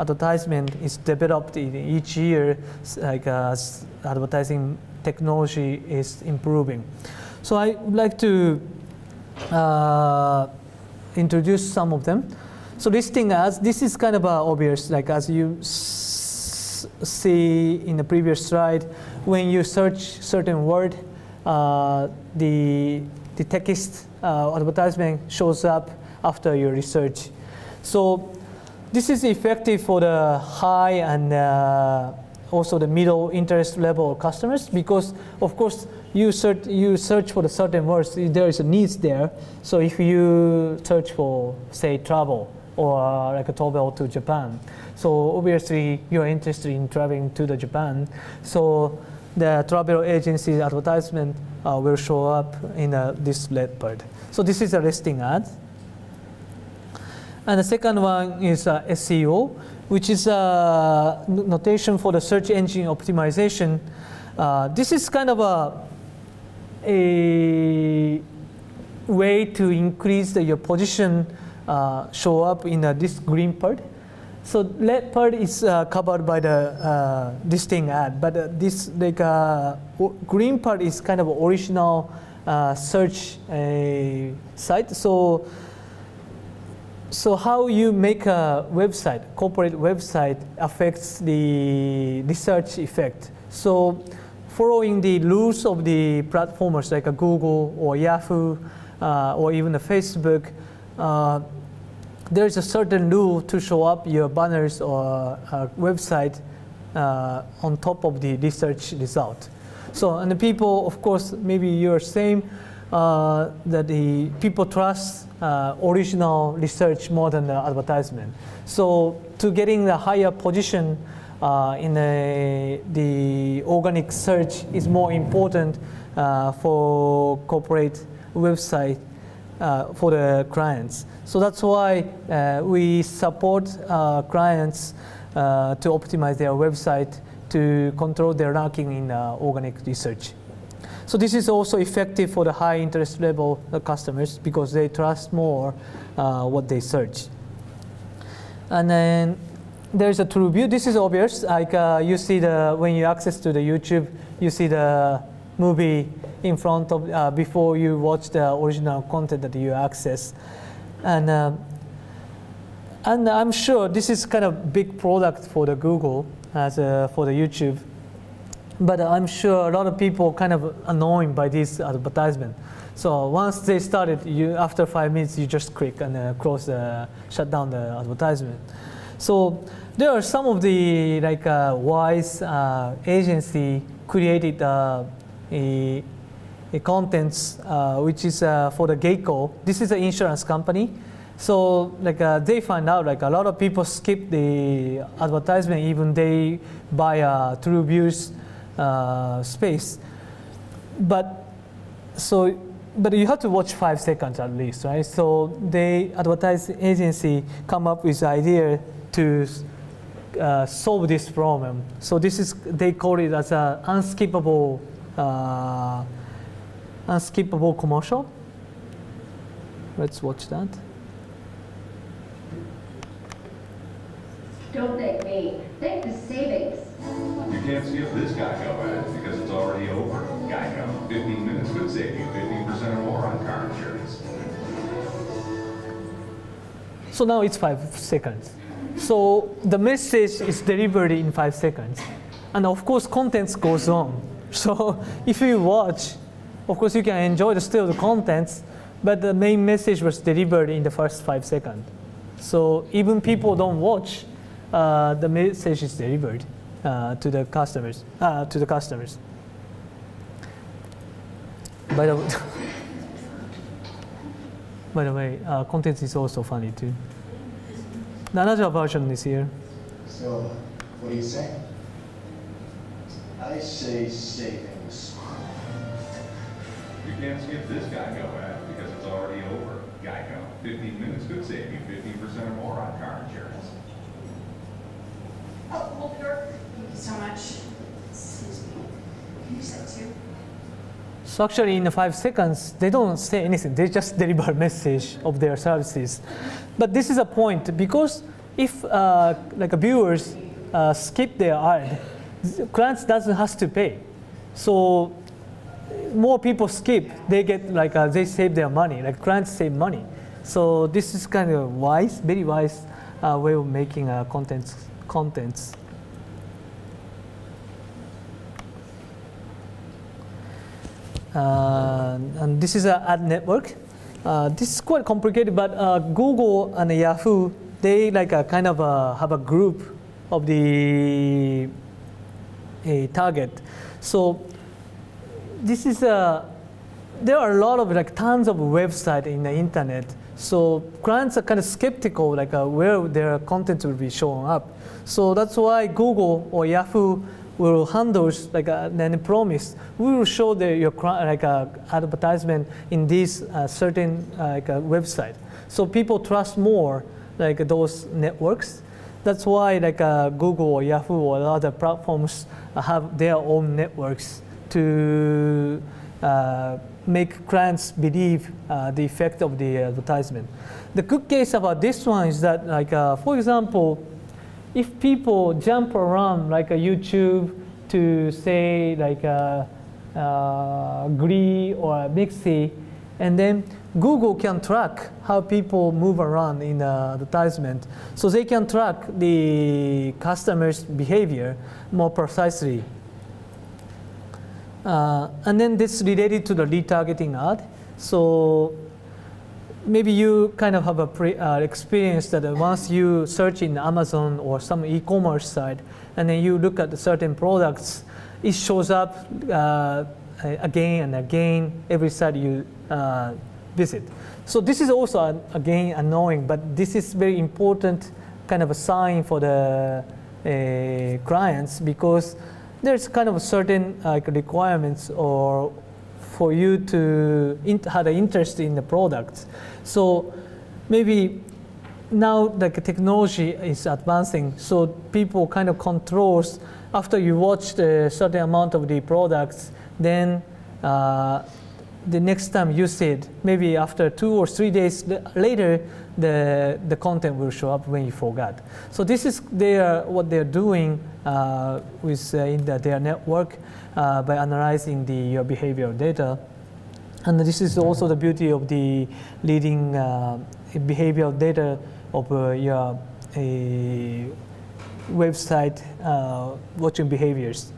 advertisement is developed in each year, like as advertising technology is improving. So I would like to introduce some of them. So listing ads, this is kind of obvious, like as you see in the previous slide, when you search certain word, the text advertisement shows up after your research. So this is effective for the high and also the middle interest level customers, because of course you search for the certain words, there is a need there. So if you search for say travel or like a travel to Japan, so obviously you're interested in traveling to the Japan, so the travel agency advertisement will show up in this red part. So this is a listing ad. And the second one is SEO, which is a notation for the search engine optimization. This is kind of a way to increase your position show up in this green part. So that part is covered by the listing ad, but this like green part is kind of original search site. So how you make a website, corporate website, affects the research effect. So following the rules of the platformers like a Google or Yahoo or even a Facebook, there is a certain rule to show up your banners or website on top of the research result. So, and the people, of course, maybe you're same, that the people trust original research more than the advertisement. So, to getting the higher position in the organic search is more important for corporate website for the clients. So that's why we support clients to optimize their website to control their ranking in organic research. So this is also effective for the high interest level customers because they trust more what they search. And then there's a TrueView. This is obvious. Like you see the when you access to the YouTube, you see the movie in front of before you watch the original content that you access, and I'm sure this is kind of big product for the Google as for the YouTube, but I'm sure a lot of people kind of annoyed by this advertisement. So once they started, you after 5 minutes you just click and close the shut down the advertisement. So there are some of the like wise agency created. A contents which is for the Geico. This is an insurance company. So like they find out like a lot of people skip the advertisement, even they buy a TrueView's space. But you have to watch 5 seconds at least, right? So they advertise agency come up with idea to solve this problem. So this is they call it as a unskippable commercial. Let's watch that. Don't thank me. Thank the savings. You can't skip this Geico ad because it's already over. Geico, 15 minutes could save you 15% or more on car insurance. So now it's 5 seconds. So the message is delivered in 5 seconds. And of course, contents goes on. So if you watch, of course you can enjoy the still the contents, but the main message was delivered in the first 5 seconds. So even people don't watch, the message is delivered to the customers. By the way, contents is also funny too. Another version is here. So what do you say? I say savings. You can't skip this Geico ad because it's already over. Geico, 15 minutes could save you 15% or more on car insurance. Oh, hold the door. Thank you so much. Excuse me. Can you say too? So actually in the 5 seconds, they don't say anything. They just deliver a message of their services. But this is a point because if like viewers skip their ad, clients doesn't have to pay, so more people skip. They get like they save their money. Like clients save money, so this is kind of wise, very wise way of making contents. And this is an ad network. This is quite complicated, but Google and Yahoo they like kind of have a group of the. A target. So this is a, there are a lot of like tons of websites in the internet. So clients are kind of skeptical like where their content will be showing up. So that's why Google or Yahoo will handle like and promise we will show your like advertisement in this certain like website. So people trust more like those networks. That's why like Google or Yahoo or other platforms have their own networks to make clients believe the effect of the advertisement. The good case about this one is that like for example, if people jump around like a YouTube to say like Glee or Mixy, and then Google can track how people move around in advertisement. So they can track the customer's behavior more precisely. And then this related to the retargeting ad. So maybe you kind of have a experience that once you search in Amazon or some e-commerce site, and then you look at certain products, it shows up again and again every site you visit. So this is also, again, annoying, but this is very important kind of a sign for the clients, because there's kind of a certain requirements or for you to have an interest in the products. So maybe now the technology is advancing, so people kind of controls, after you watch a certain amount of the products, then the next time you see it, maybe after 2 or 3 days later, the content will show up when you forgot. So this is what they're doing in their network by analyzing your behavioral data. And this is also the beauty of the leading behavioral data of your website watching behaviors.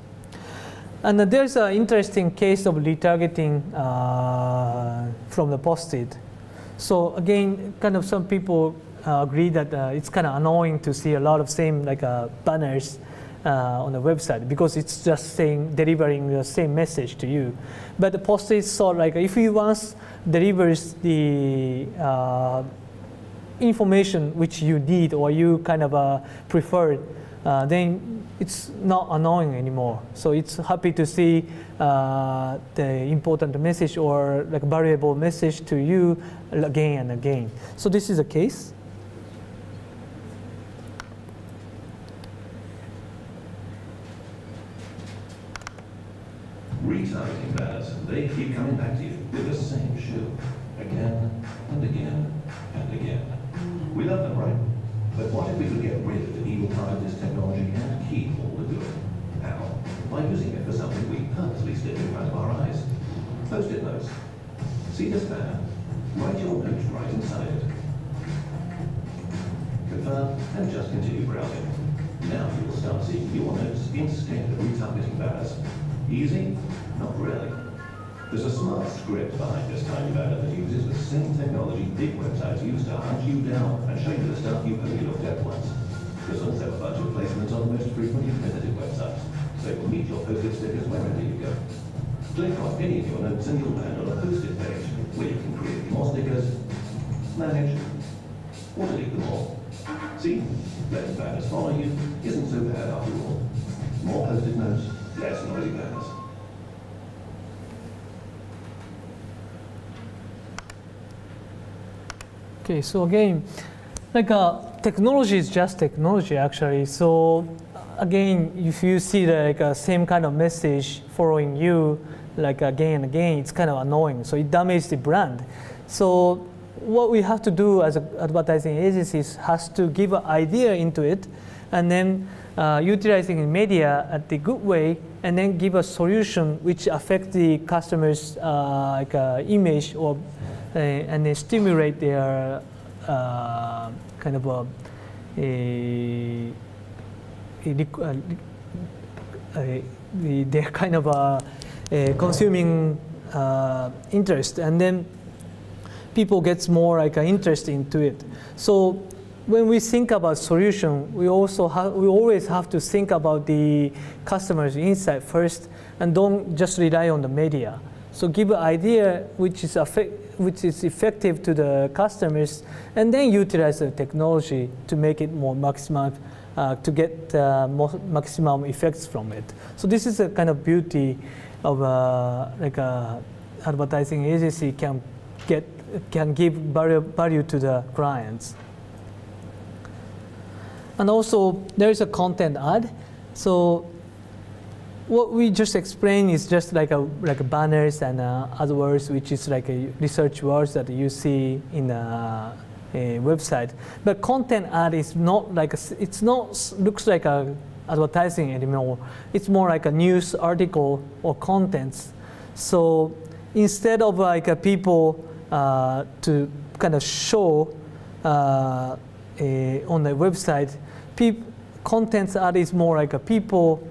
And there's an interesting case of retargeting from the Post-it. So again, kind of some people agree that it's kind of annoying to see a lot of same like banners on the website, because it's just saying, delivering the same message to you. But the Post-it sort like if you once delivers the information which you need or you kind of prefer, then it's not annoying anymore. So it's happy to see the important message or like variable message to you again and again. So this is the case. Retargeting banners, they keep coming back to you with the same shoe again and again and again. We love them, right? But what if we could get rid of the evil part of this technology and keep all the good? How? By using it for something we purposely slip in front of our eyes. Post-it notes. See this banner? Write your note right inside it. Confirm and just continue browsing. Now you will start seeing your notes instead of retargeting banners. Easy? Not really. There's a smart script behind this tiny banner that uses the same technology big websites use to hunt you down and show you the stuff you only looked at once. There's also a bunch of placements on the most frequently visited websites, so it will meet your Post-it stickers wherever you go. Click on any of your notes and you'll land on a Post-it page where you can create more stickers, manage, or delete them all. See, letting banners follow you isn't so bad after all. More Post-it notes, less noisy banners. Okay, so again, like technology is just technology, actually. So again, if you see the like, same kind of message following you, like again and again, it's kind of annoying. So it damages the brand. So what we have to do as advertising agencies has to give an idea into it, and then utilizing media at the good way, and then give a solution which affects the customer's image or. And they stimulate their kind of their kind of a consuming interest, and then people gets more like interest into it. So when we think about solution, we always have to think about the customer's insight first, and don't just rely on the media. So give an idea which is effective to the customers, and then utilize the technology to make it more maximum, to get more maximum effects from it. So this is a kind of beauty of like a advertising agency can give value to the clients. And also there is a content ad. So what we just explained is just like banners and other words, which is like a research words that you see in a website. But content ad is not like it's not looks like a advertising anymore. It's more like a news article or contents. So instead of like a people to kind of show on the website, contents ad is more like a people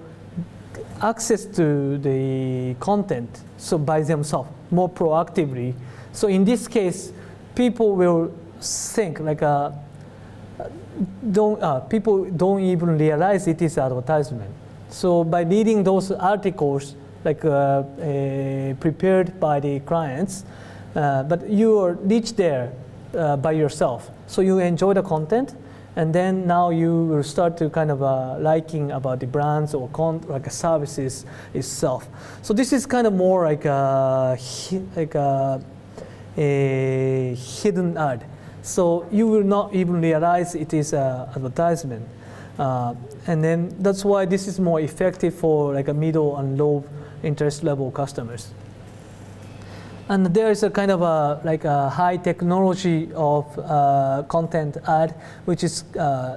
access to the content, so by themselves, more proactively. So in this case, people will think like people don't even realize it is advertisement. So by reading those articles like prepared by the clients, but you are reached there by yourself. So you enjoy the content, and then now you will start to kind of liking about the brands or services itself. So this is kind of more like a hidden ad. So you will not even realize it is an advertisement. And then that's why this is more effective for like a middle and low interest level customers. And there is a kind of a high technology of content ad, which is called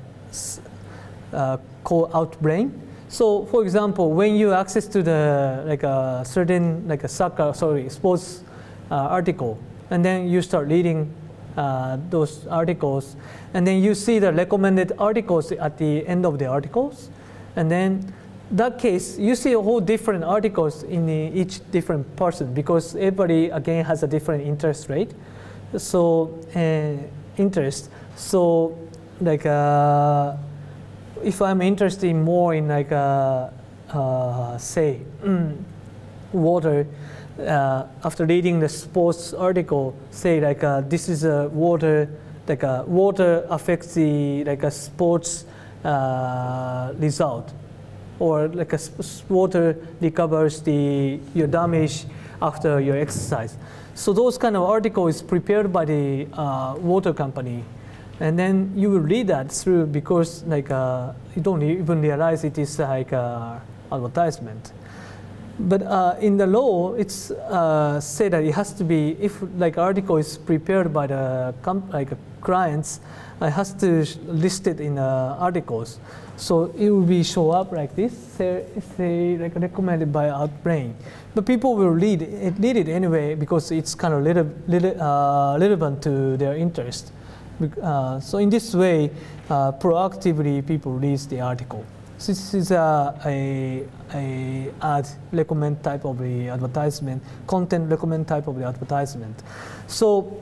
Outbrain. So, for example, when you access to the sports article, and then you start reading those articles, and then you see the recommended articles at the end of the articles, and then. That case, you see a whole different articles in each different person because everybody again has a different interest rate. So So like if I'm interested more in like say water, after reading the sports article, say like this is a water, like water affects the like a sports result. Or like a water recovers your damage after your exercise. So those kind of articles prepared by the water company, and then you will read that through because like you don't even realize it is like advertisement. But in the law, it's said that it has to be if like article is prepared by the clients, it has to list it in articles. So it will be show up like this, say like recommended by Outbrain. But people will read it anyway because it's kind of relevant to their interest. So in this way, proactively people read the article. So this is a ad recommend type of the advertisement, content recommend type of the advertisement. So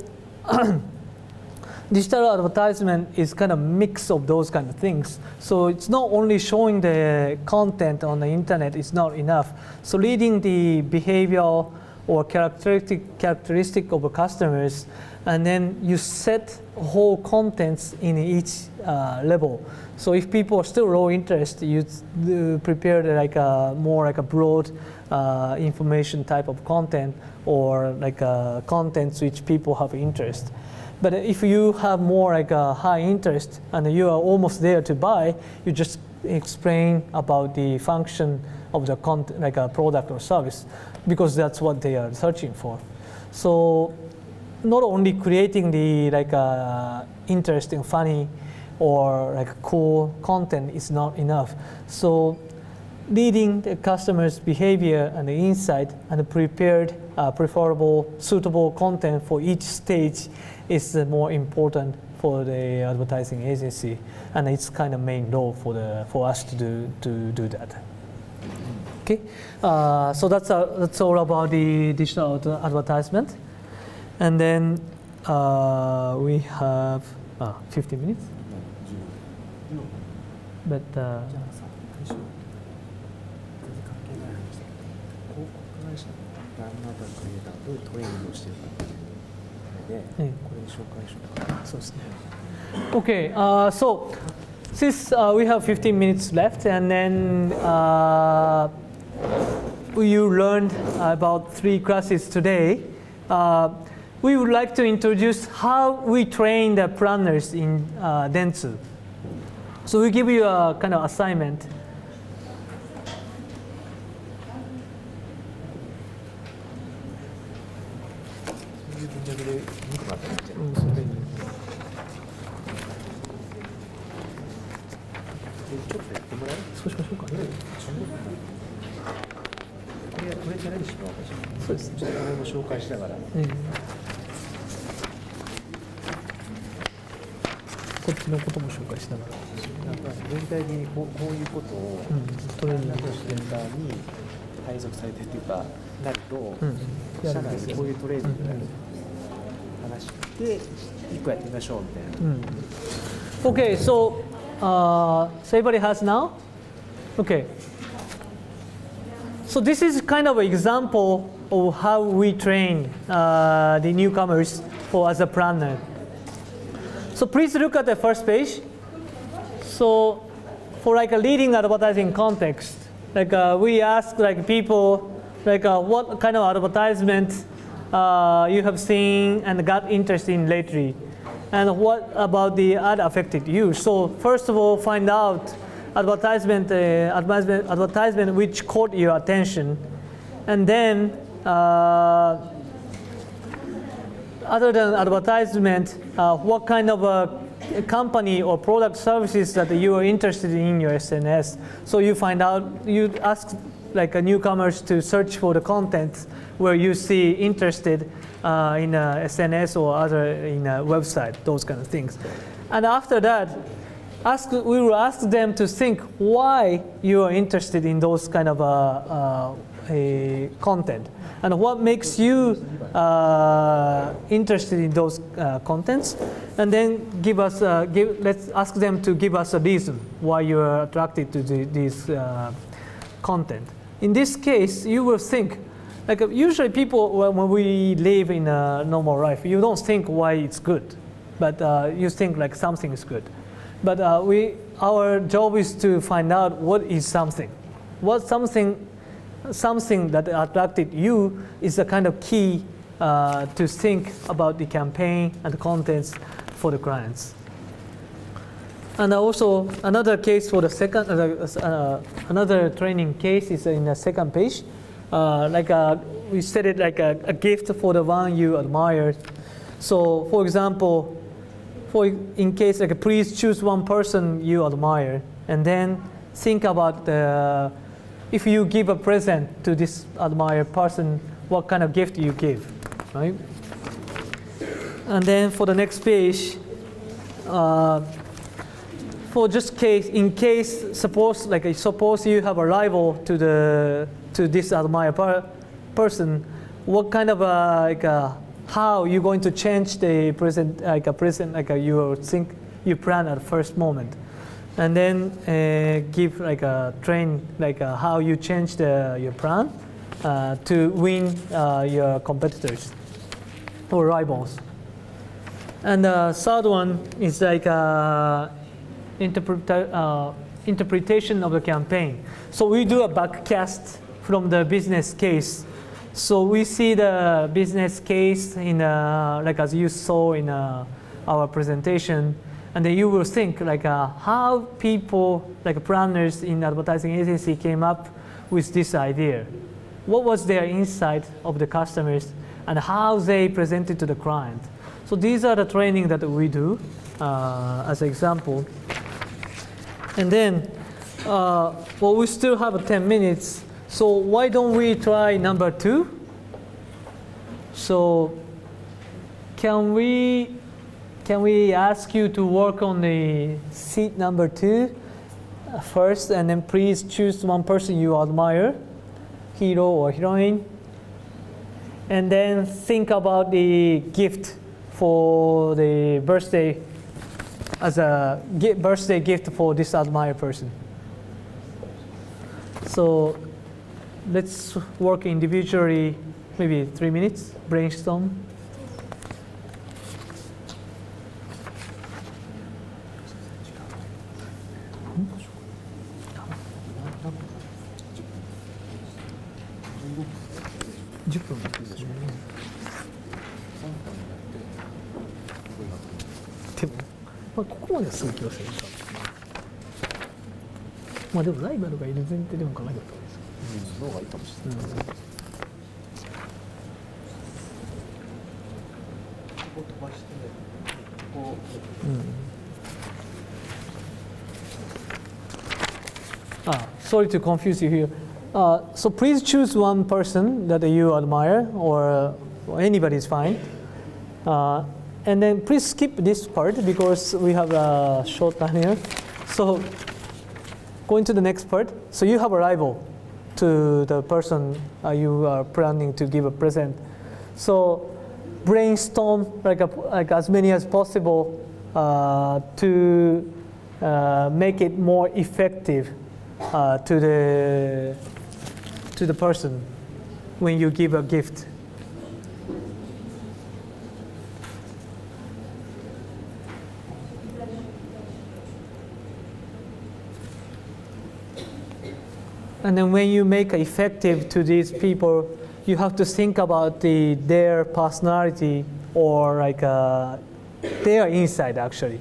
digital advertisement is kind of mix of those kind of things. So it's not only showing the content on the internet is not enough. So reading the behavioral or characteristic of the customers, and then you set whole contents in each level. So if people are still low interest, you prepare like a more like a broad information type of content or like contents which people have interest. But if you have more like a high interest and you are almost there to buy, you just explain about the function of the like a product or service, because that's what they are searching for. So not only creating the like interesting, funny, or like cool content is not enough. So leading the customer's behavior and the insight and the prepared, preferable, suitable content for each stage is more important for the advertising agency, and it's kind of main role for us to do that. Okay, so that's all about the digital advertisement, and then we have 50 minutes. But. Okay, so since we have 15 minutes left, and then you learned about 3 classes today, we would like to introduce how we train the planners in Dentsu. So we give you a kind of assignment. 話して1個やってみましょうみたいな。Okay, so so everybody has now. Okay. So this is kind of an example of how we train the newcomers for as a planner. So please look at the first page. So for like a leading advertising context, like we ask like people like what kind of advertisement you have seen and got interest in lately, and what about the ad affected you. So first of all, find out advertisement which caught your attention, and then other than advertisement, what kind of a company or product services that you are interested in your SNS. So you find out, you ask like a newcomers to search for the content where you see interested in SNS or other in a website, those kind of things. And after that, we will ask them to think why you are interested in those kind of content, and what makes you interested in those contents, and then give us let's ask them to give us a reason why you are attracted to these content. In this case, you will think like usually people when we live in a normal life, you don't think why it's good, but you think like something is good. But our job is to find out what is something. What something that attracted you is a kind of key to think about the campaign and the contents for the clients. And also another case for the second, another training case is in the second page. Like we said it like a gift for the one you admire. So for example, in case, like, please choose one person you admire, and then think about if you give a present to this admired person, what kind of gift you give, right? And then for the next page, for just case, in case, suppose, like, suppose you have a rival to this admired person, what kind of like a how you're going to change the present, like a present, like a, you think you plan at first moment, and then give like a train, like a, how you change your plan to win your competitors or rivals. And the third one is like interpretation of the campaign. So we do a backcast from the business case. So we see the business case in like as you saw in our presentation, and then you will think like how people like planners in advertising agency came up with this idea. What was their insight of the customers and how they presented to the client? So these are the training that we do as an example. And then, well, we still have 10 minutes. So why don't we try number 2? So can we ask you to work on the seat number 2 first, and then please choose one person you admire, hero or heroine, and then think about the gift for the birthday as a birthday gift for this admired person. So let's work individually, maybe 3 minutes, brainstorm. Sorry to confuse you here. So please choose one person that you admire, or anybody is fine. And then please skip this part because we have a short time here. So going to the next part. So you have a rival to the person you are planning to give a present. So brainstorm like as many as possible to make it more effective to the person when you give a gift. And then when you make effective to these people, you have to think about their personality or like their insight actually.